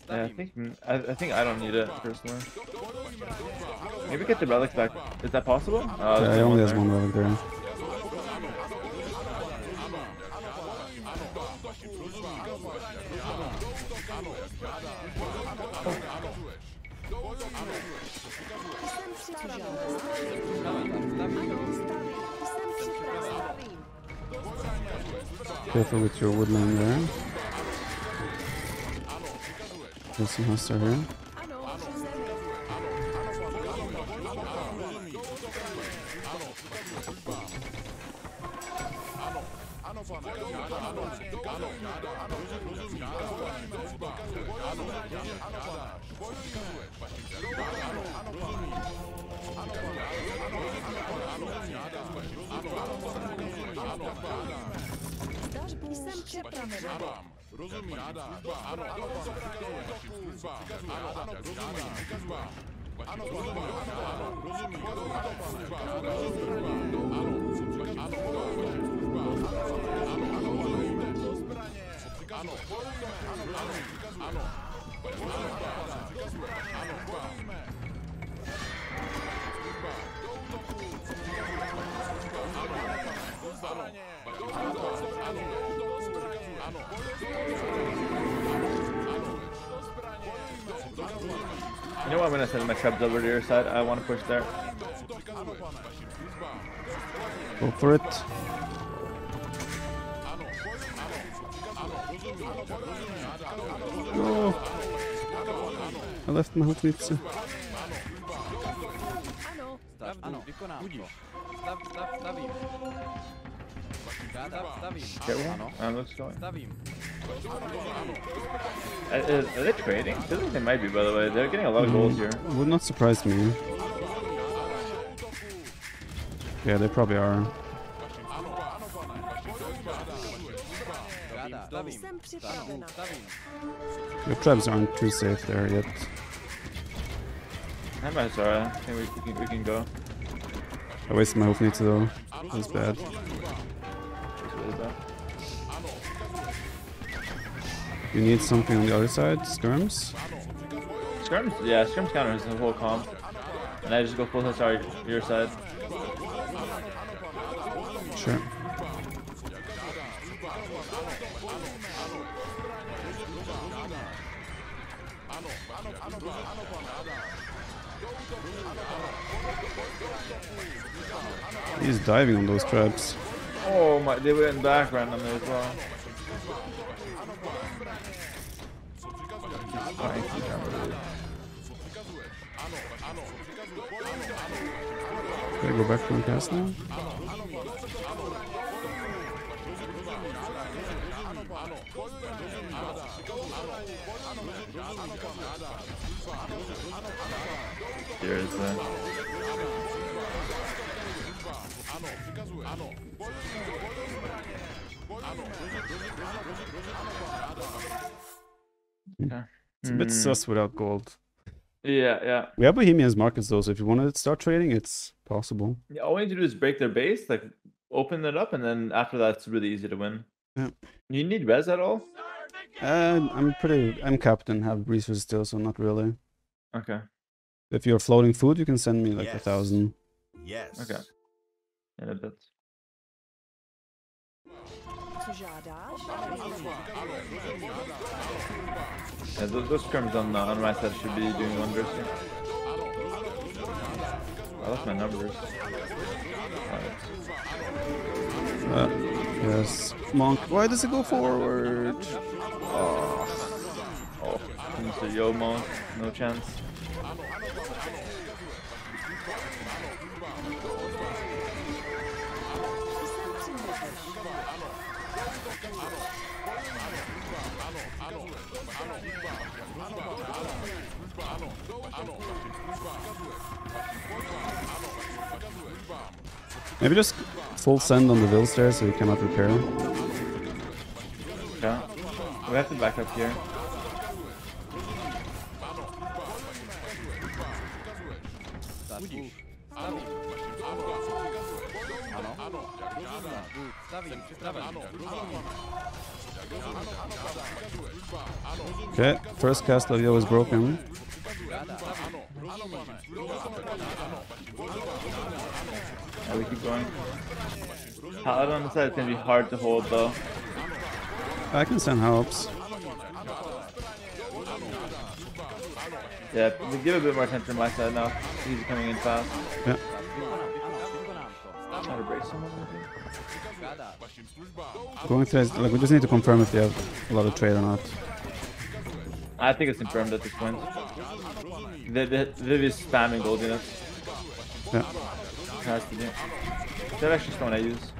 Yeah, I think I don't need it personally. Maybe get the relics back. Is that possible? Yeah, only has one relic there. Careful with your woodland there. There's some Hussar here. You know what, I'm going to send my traps over to your side. I want to push there. Go for it. No. I left my health needs. Get one, and let's go. Are they trading? I think they might be, by the way. They're getting a lot of goals here. Would not surprise me. Yeah, they probably are. Your traps aren't too safe there yet. I'm sorry. I think we can go. I wasted my hoofnitz though. That was bad. You need something on the other side? Skirms? Skirms? Yeah, Skirms counters the whole comp. And I just go full sorry your side. Sure. He's diving on those traps. Oh my, they went back randomly as well. Can I go back from cast now? There is that. Yeah. It's a bit sus without gold. Yeah, yeah. We have Bohemian's markets though, so if you want to start trading, it's possible. Yeah, all we need to do is break their base, like open it up, and then after that, it's really easy to win. Yeah. You need res at all? I'm capped and have resources still, so not really. Okay. If you're floating food, you can send me like 1,000. Yes. Okay. In a bit. Yeah, those scrims on my side should be doing wonders here. I left my numbers. All right. Yes. Monk, why does it go forward? Oh. Mr. Yo Monk, no chance. Maybe just full send on the vills there so you cannot repair. Yeah. We have to back up here. Okay, first cast of Yo is broken. Yeah, we keep going. Paladin on the side is going to be hard to hold though. I can send helps. Yeah, we give a bit more attention to my side now. He's coming in fast. Yeah. I'm trying to break someone, I think. Going through, like, we just need to confirm if they have a lot of trade or not. I think it's confirmed at this point. They're just spamming gold units. Yeah. Nice to do. They're actually someone I use.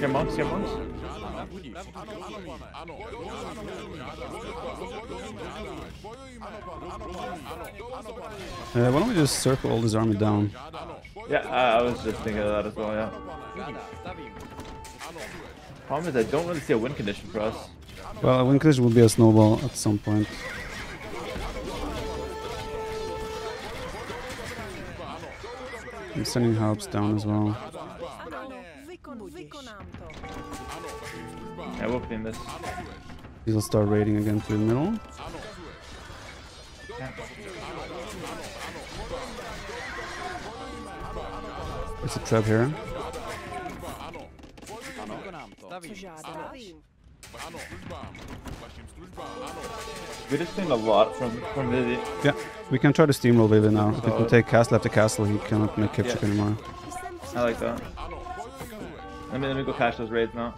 Get monks, Why don't we just circle all this army down? Yeah, I was just thinking of that as well, yeah. Problem is I don't really see a win condition for us. Well, a win condition would be a snowball at some point. I'm sending Halbs down as well. Yeah, we'll clean this. He'll start raiding again to the middle. Yeah. It's a trap here. We just seen a lot from Vivi. Yeah, we can try to steamroll Vivi now. If we can take castle after castle, he cannot make capture anymore. I like that. Let me go cash those raids now.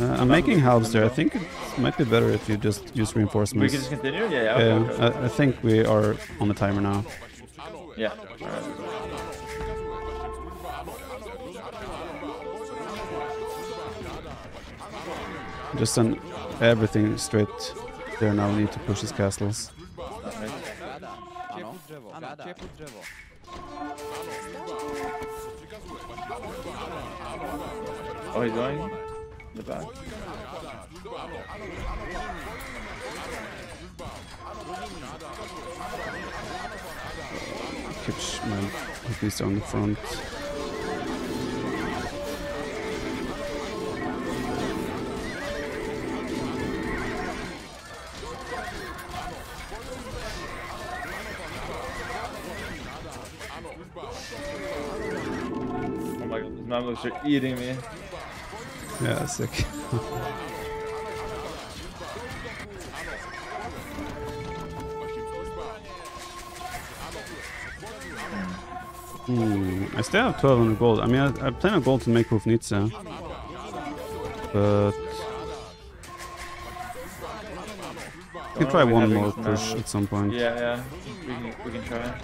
I'm making halves there. I think it might be better if you just use reinforcements. We can just continue? Yeah, yeah. Okay, okay. I think we are on the timer now. Yeah. All right. Just send everything straight there now. We need to push his castles. Right. Oh, he's going in the back. Catch my beast on the front. Oh my god, these mamelukes are eating me. Yeah, sick. I still have 1200 gold. I mean, I plan on gold to make Hufnitsa. But we can try one more push at some point. Yeah, yeah. We can try.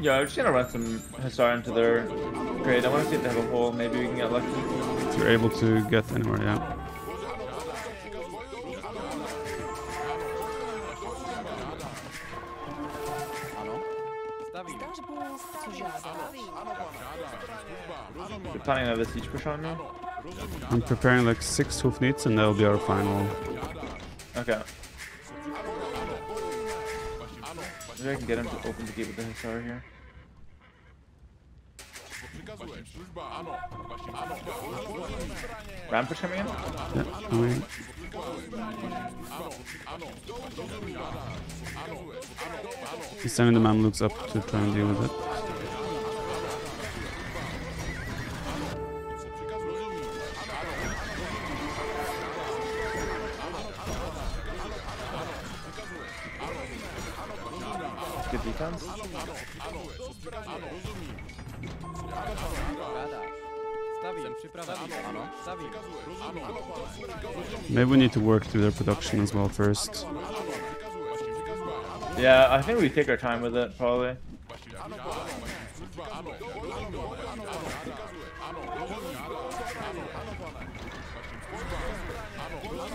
Yeah, I'm just gonna run some Hussar into their grade. I want to see if they have a hole. Maybe we can get lucky. If you're able to get anywhere, yeah. You're planning another siege push on now? I'm preparing like 6 Hufnits and that'll be our final. Okay. Maybe I can get him to open the gate with the Hussar here. Rampage coming in? Yeah, coming in. He's sending the Mamluks up to try and deal with it. Good defense. Maybe we need to work through their production as well first. Yeah, I think we take our time with it, probably.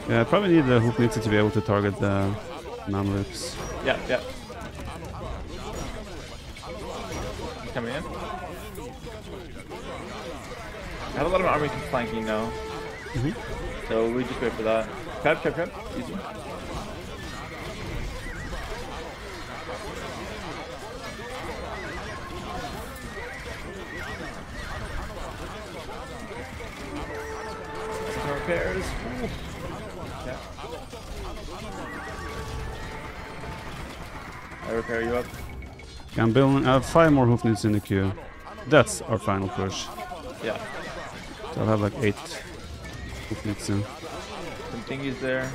Yeah, I probably need the Hufnitsa to be able to target the Mamluks. Yeah, yeah. Coming in. I have a lot of army flanking now. So we just wait for that. Trap. Easy. Some repairs. I repair you up. I'm building. I have 5 more Hufnits in the queue. That's our final push. Yeah. So I'll have like 8 Hufnits in. Some thingies there.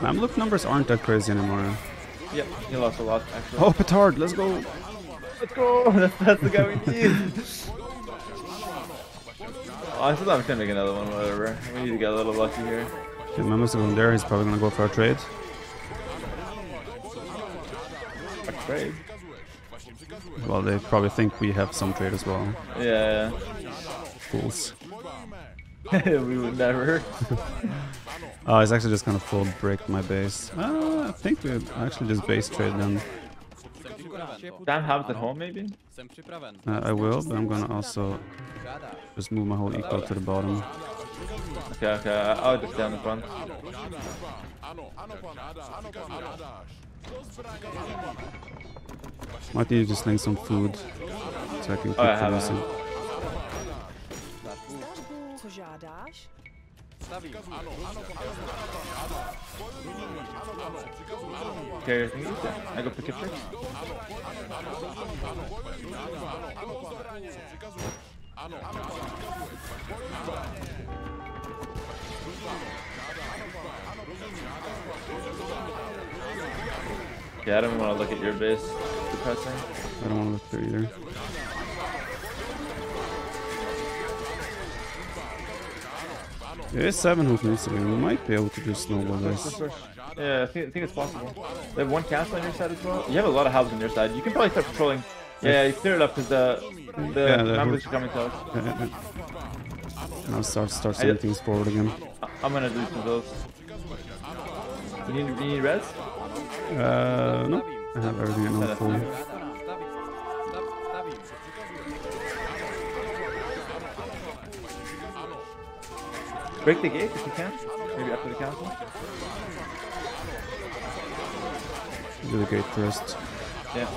Mamluk numbers aren't that crazy anymore. Yeah, he lost a lot actually. Oh, petard! Let's go! Let's go! That's the guy we need! Oh, I still thought we could make another one, whatever. We need to get a little lucky here. The members of him there, he's probably gonna go for a trade. A trade? Well, they probably think we have some trade as well. Yeah, yeah. Fools. We would never. Oh, he's actually just gonna full break my base. I think we actually just base trade them. Damn, have it at home maybe? I will, but I'm gonna also just move my whole eco to the bottom. Okay, okay, I'll just stay on the front. Might need to just link some food so I can keep producing. Okay, I go pick a pick. Okay, I don't want to look at your base. Depressing. I don't want to look through either. There is 7 hoof needs to be. We might be able to do snowball this. Yeah, I think it's possible. They have one castle on your side as well. You have a lot of halves on your side. You can probably start patrolling. Yeah, you clear it up because the members are coming to us. Yeah. Now start sending things forward again. I'm gonna do some of those. You need res? No. I have everything in my phone. Break the gate if you can. Maybe after the castle. Do the gate first. Yeah.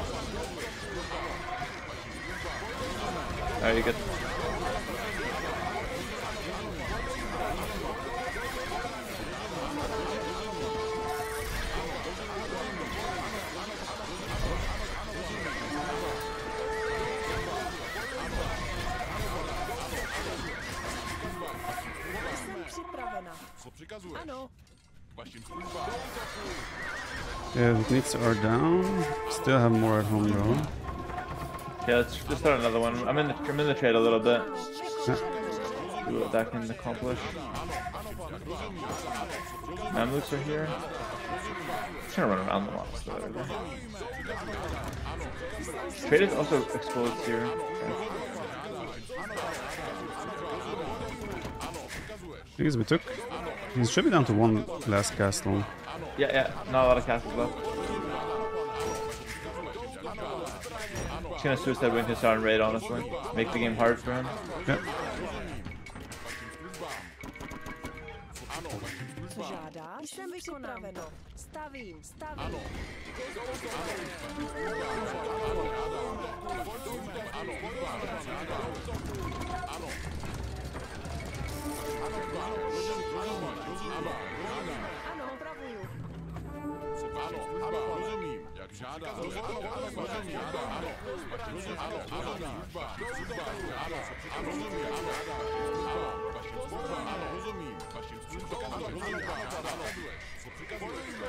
Alright, you good. Yeah, the needs are down. Still have more at home though. Yeah, let's just start another one. I'm in the trade a little bit. Yeah. See what that can accomplish. Mamluks are here. I'm just gonna run around the mobs. Trade is also exposed here. Okay. I guess we took. He should be down to one last castle. Yeah, yeah, not a lot of castles left. Just gonna suicide win his star and raid, honestly. Make the game hard for him. Yep.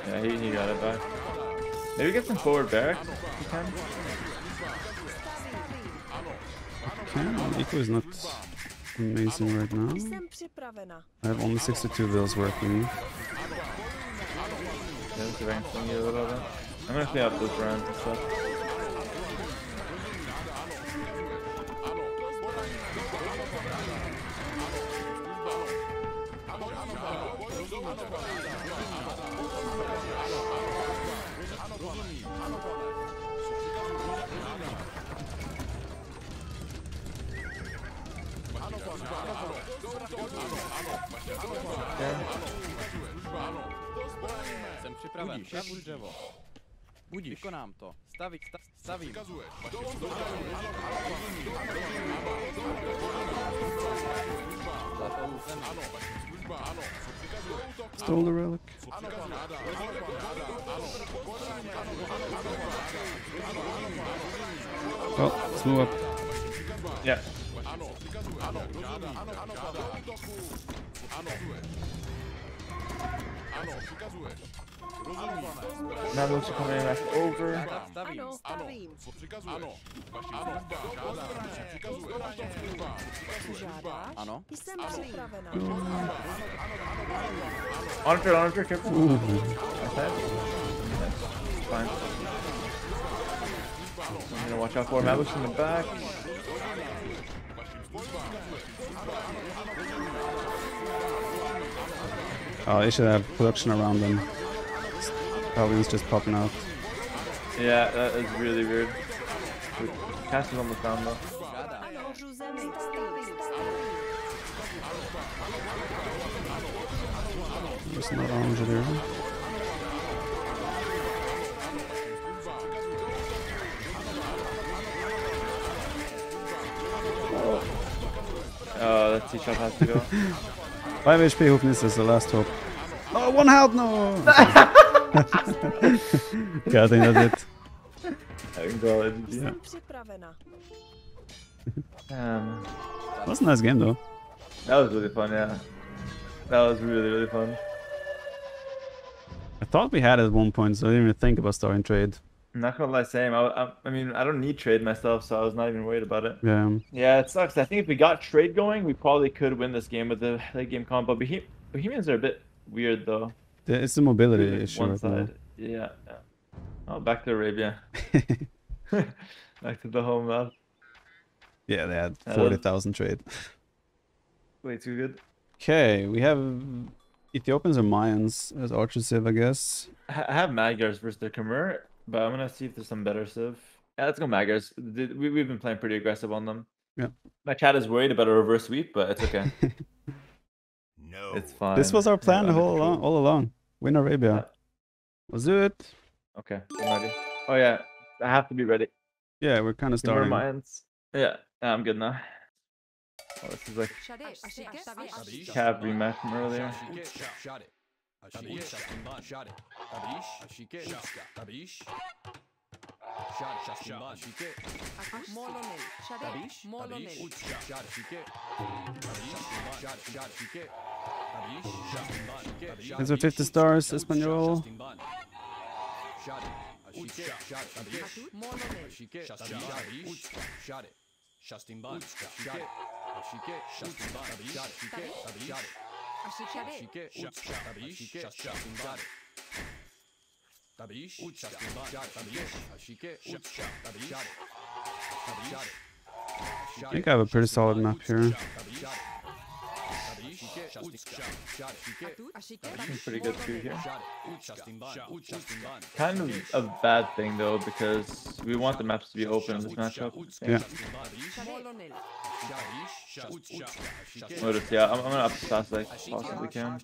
Yeah, he got it back. Maybe get some forward barracks if you can. Okay, eco is not amazing right now. I have only 62 bills working. I'm gonna clean up this round and stuff. Okay. Vykonám to. Stavím. Stole the relic. Well, let's move up. Yeah. Na lucie kolejna over. Ano. On się fine. I'm gonna watch out for Malus in the back. Oh, they should have production around them. Paladin's just popping out. Yeah, that is really weird. Cass is almost down though. There's not orange there. Oh, that T-shot has to go. 5 HP, Hoofness is the last hope. Oh, one health, no! Okay, I think that's it. I can go ahead and do it. That was a nice game, though. That was really fun, yeah. That was really, really fun. I thought we had it at one point, so I didn't even think about starting trade. I'm not gonna lie, same. I mean, I don't need trade myself, so I was not even worried about it. Yeah. Yeah, it sucks. I think if we got trade going, we probably could win this game with the late game combo. Bohemians are a bit weird, though. It's the mobility issue. One side. Yeah, yeah. Oh, back to Arabia. Back to the home map. Yeah, they had 40,000 trade. Way too good. Okay, we have Ethiopians or Mayans as Archer Civ, I guess. I have Magyars versus the Khmer. But I'm gonna see if there's some better Civ. Yeah, let's go Magyars. We've been playing pretty aggressive on them. Yeah. My chat is worried about a reverse sweep, but it's okay. No. It's fine. This was our plan all along. Win Arabia. Yeah. Let's do it. Okay. I'm ready. Oh yeah. I have to be ready. Yeah, we're kind of starting. Yeah. I'm good now. Oh, this is like cab rematch from earlier. It's a 50 stars, Espanol. I think I have a pretty solid map here. I'm pretty good through here. Kind of a bad thing though, because we want the maps to be open in this matchup. Yeah. Notice, yeah, I'm gonna up the stats like possibly can.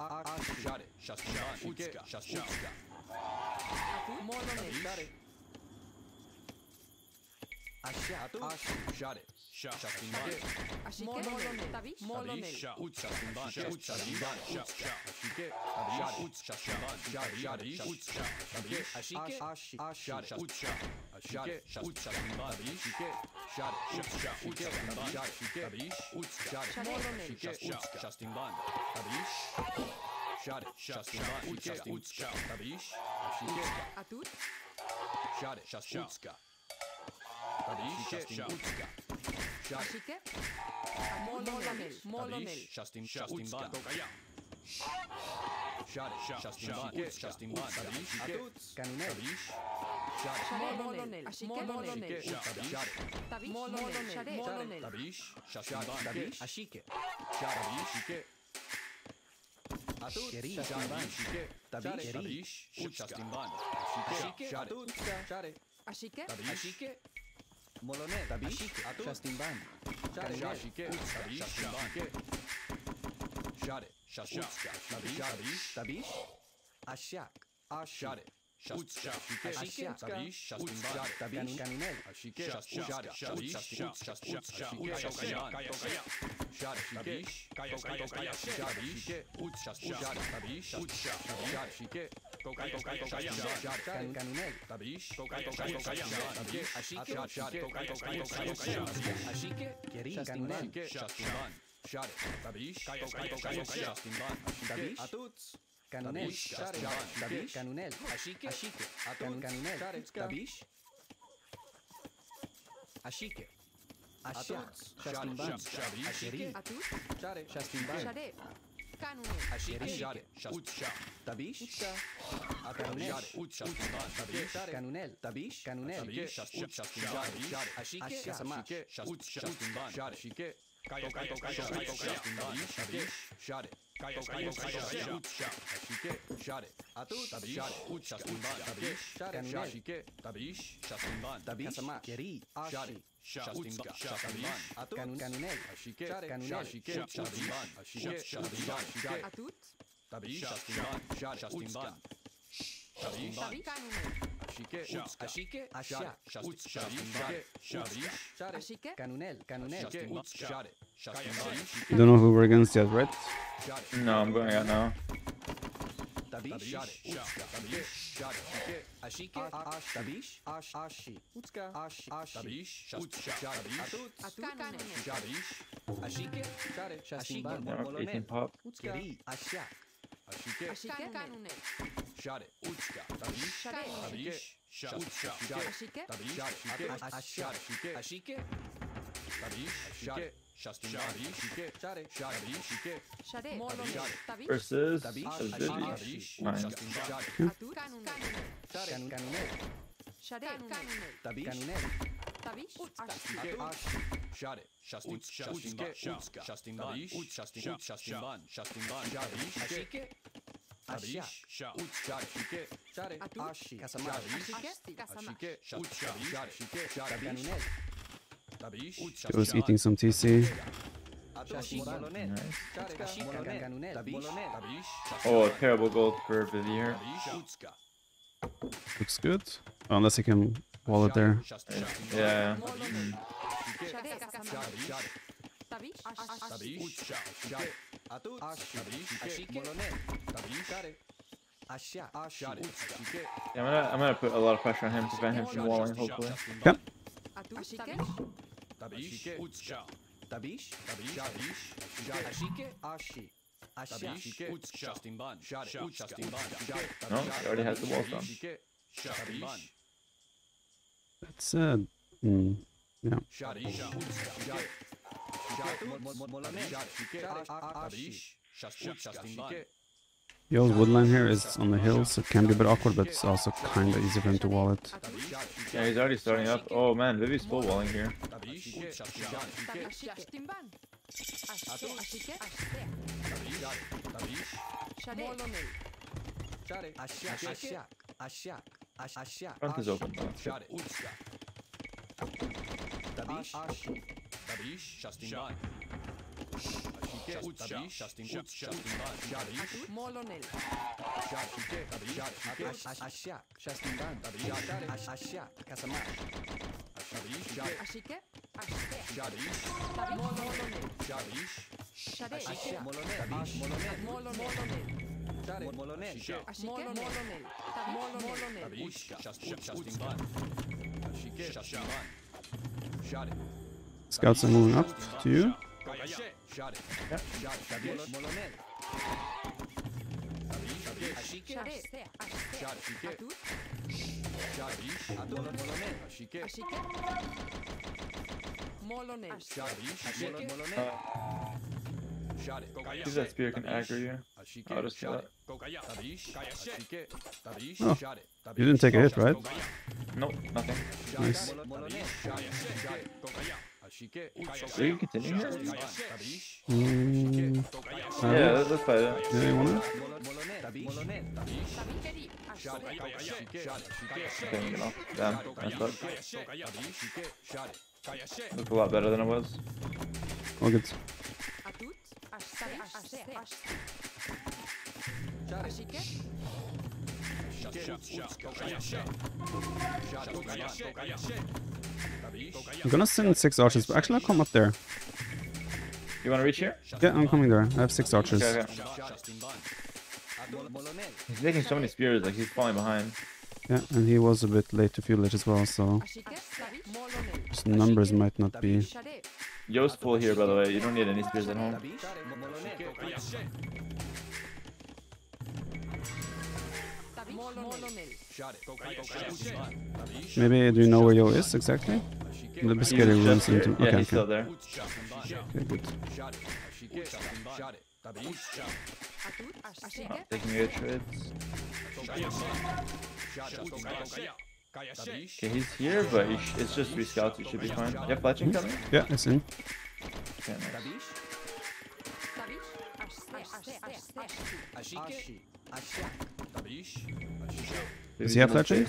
Canonel, Tabish, Canonel, Ashike, Canonel, Tabish, Ashike, Ashats, Shastimban, Ashiri, Shastimban, Canonel, Tabish, Canonel, Tabish, Canonel, Share, Ashike, Ashar, Canonel, Canonel. You don't know who we're against yet, right? No, I'm going out now. Share, Utska, Tabish, Tabish, Shashike, Share, Ashi, Kasamashike, Shashike, was eating some TC. Oh, a terrible gold for Vivier. Looks good. Oh, unless he can wall it there. Yeah. I'm gonna put a lot of pressure on him to prevent him from walling, hopefully. Yep. No, he already has the wall down. That's yeah. The old woodland here is on the hill, so it can be a bit awkward, but it's also kind of easy for him to wall it. Yeah, he's already starting up. Oh man, Vivi's full walling here. Front is open. Scouts are moving up to you. See that spear can aggro you. I'll just kill it. Oh, you didn't take a hit, right? Nope, nothing. Nice. Are you continuing here? Yeah, let's fight it. Do you want it? Damn, I suck. Looked a lot better than I was. All good. I'm gonna send 6 archers, but actually I'll come up there. You wanna reach here? Yeah, I'm coming there. I have 6 archers. Okay, okay. He's making so many spears, like he's falling behind. Yeah, and he was a bit late to fuel it as well, so his numbers might not be. Yo's full here, by the way. You don't need any spears at home. Maybe, do you know where Yo is exactly? The biscuit runs into. Okay, yeah, he's still there. Okay, good. Taking your trades. Okay, he's here, but he it's just rescouts. It should be fine. Yeah, fletching coming? Yeah, it's in. Okay, nice. Does he have fletching?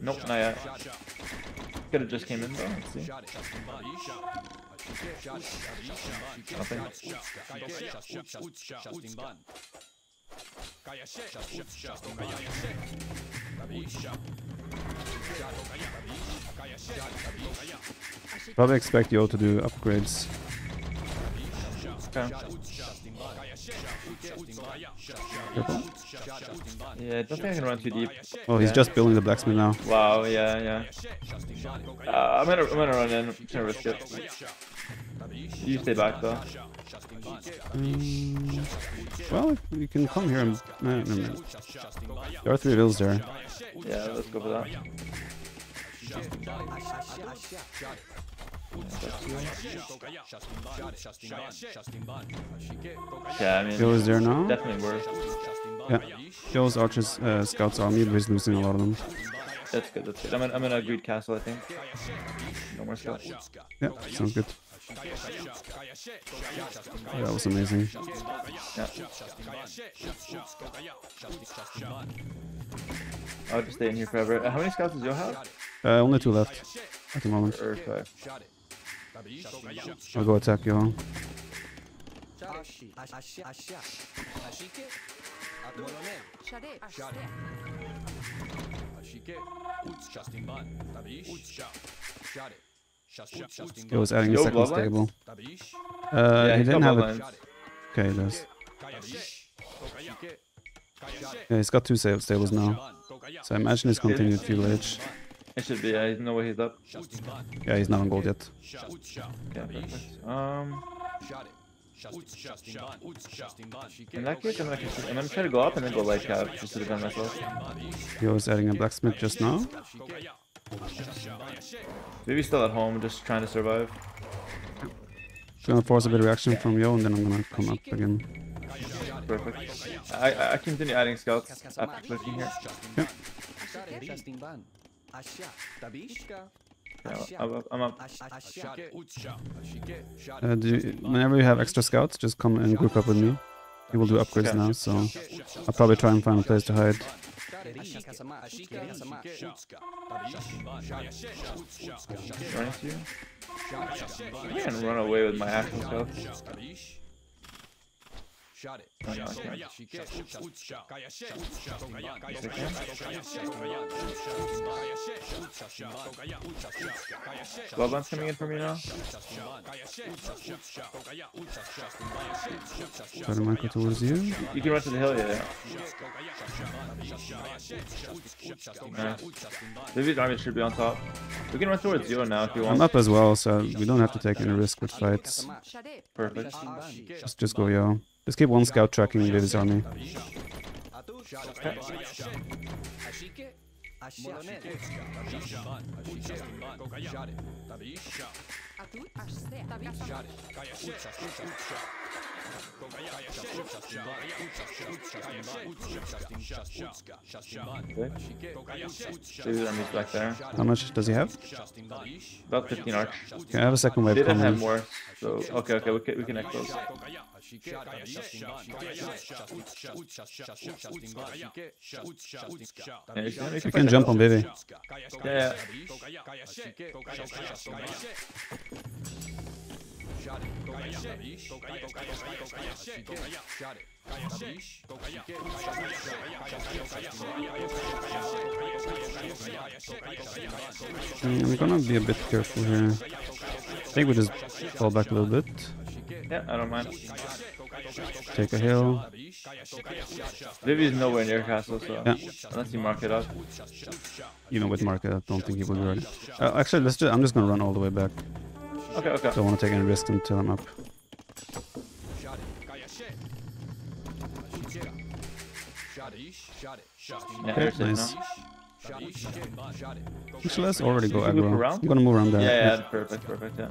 Nope, not yet. Could've just came in though, let's see. Nothing. Probably expect Yo to do upgrades. Okay. Yeah, I don't think I can run too deep. Oh, he's just building the blacksmith now. Wow, yeah. I'm gonna run in. I'm gonna risk it. You stay back though. Well, you can come here and. No, no, no. There are 3 bills there. Yeah, let's go for that. Yeah, I mean, Yo is there now? Definitely worth. Yeah, Joe's Archer's Scouts army, but he's losing a lot of them. That's good, that's good. I'm in a agreed castle, I think. No more Scouts. Yeah, sounds good. Oh, that was amazing. Yeah. I'll just stay in here forever. How many Scouts does Yo have? Only 2 left at the moment. Perfect. I'll go attack Yo. It was adding a second stable. Yeah, he didn't have it. Okay, he does. Yeah, he's got 2 stables now. So I imagine he's continued to village. It should be, I know where he's up. Yeah, he's not on gold yet. Yeah, perfect. In that case, I'm trying to go up and then go light cab, just to defend myself. He was adding a blacksmith just now. Vivi's still at home, just trying to survive. I'm gonna force a bit of reaction from Yo, and then I'm gonna come up again. Perfect. I continue adding scouts after clicking here. Yeah. Yeah, I'm up. Whenever you have extra scouts, just come and group up with me. He will do upgrades now, so I'll probably try and find a place to hide. I can run away with my actual scouts. Bloodline's coming in for me now. Try to micro towards you. You can run to the hill, yeah. Vivi's army should be on top. We can run towards you now if you want. I'm up as well, so we don't have to take any risk with fights. Perfect. Just go, Yo. Let's keep one scout tracking Vivi's army. Vivi's back there. How much does he have? About 15 arch. Okay, I have a second wave coming. They didn't have more, so okay, we can connect those. You can jump on Vivi. Yeah. I'm gonna be a bit careful here. I think we just fall back a little bit. Yeah, I don't mind. Take a hill. Vivi is nowhere near castle, so yeah. Unless you mark it up. Even with market, I don't think he would run. Actually, I'm just gonna run all the way back. Okay. Don't want to take any risk until I'm up. Yeah, okay, nice. Actually, let's already go aggro. I'm gonna move around there. Yeah, yeah, perfect, perfect, yeah.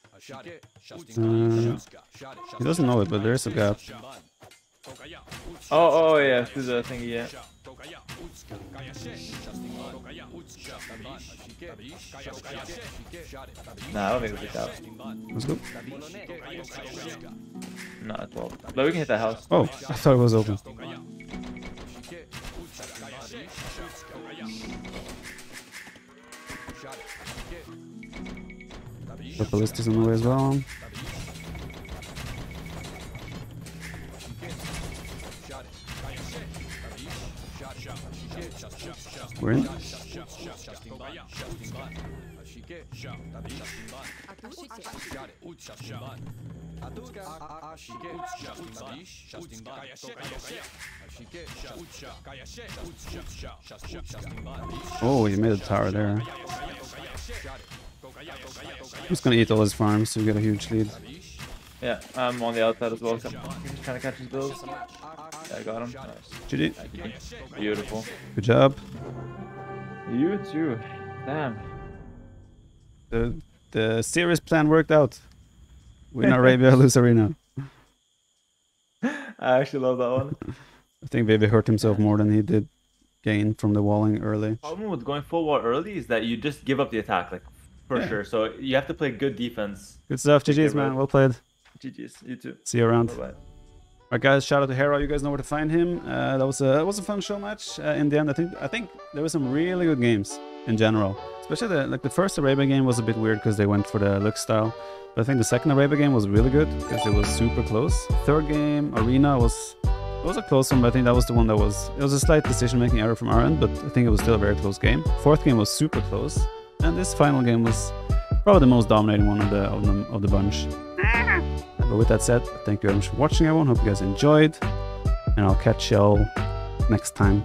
He doesn't know it, but there is a gap. Oh, oh yeah, through the thingy, yeah. Nah, I don't think it's a gap. Let's go. Nah, 12. But we can hit that house. Oh, I thought it was open. The ballista is in the way as well. We're in. Oh, you made a tower there. I'm just gonna eat all his farms, so we get a huge lead. Yeah, I'm on the outside as well. I'm just trying to catch his builds. Yeah, I got him. Nice. GG. Beautiful. Good job. You too. Damn. The serious plan worked out. Win Arabia, lose Arena. I actually love that one. I think Vivi hurt himself more than he did gain from the walling early. The problem with going full wall early is that you just give up the attack. Like, For sure, so you have to play good defense. Good stuff, GG's man, well played. GG's, you too. See you around. Bye-bye. Alright guys, shout out to Hera, you guys know where to find him. That was a fun show match in the end. I think there were some really good games in general. Especially the first Arabia game was a bit weird because they went for the Lux style. But I think the second Arabia game was really good because it was super close. Third game, Arena, was a close one, but I think that was the one that was a slight decision-making error from our end, but I think it was still a very close game. Fourth game was super close. And this final game was probably the most dominating one of the bunch. But with that said, thank you very much for watching, everyone. Hope you guys enjoyed, and I'll catch y'all next time.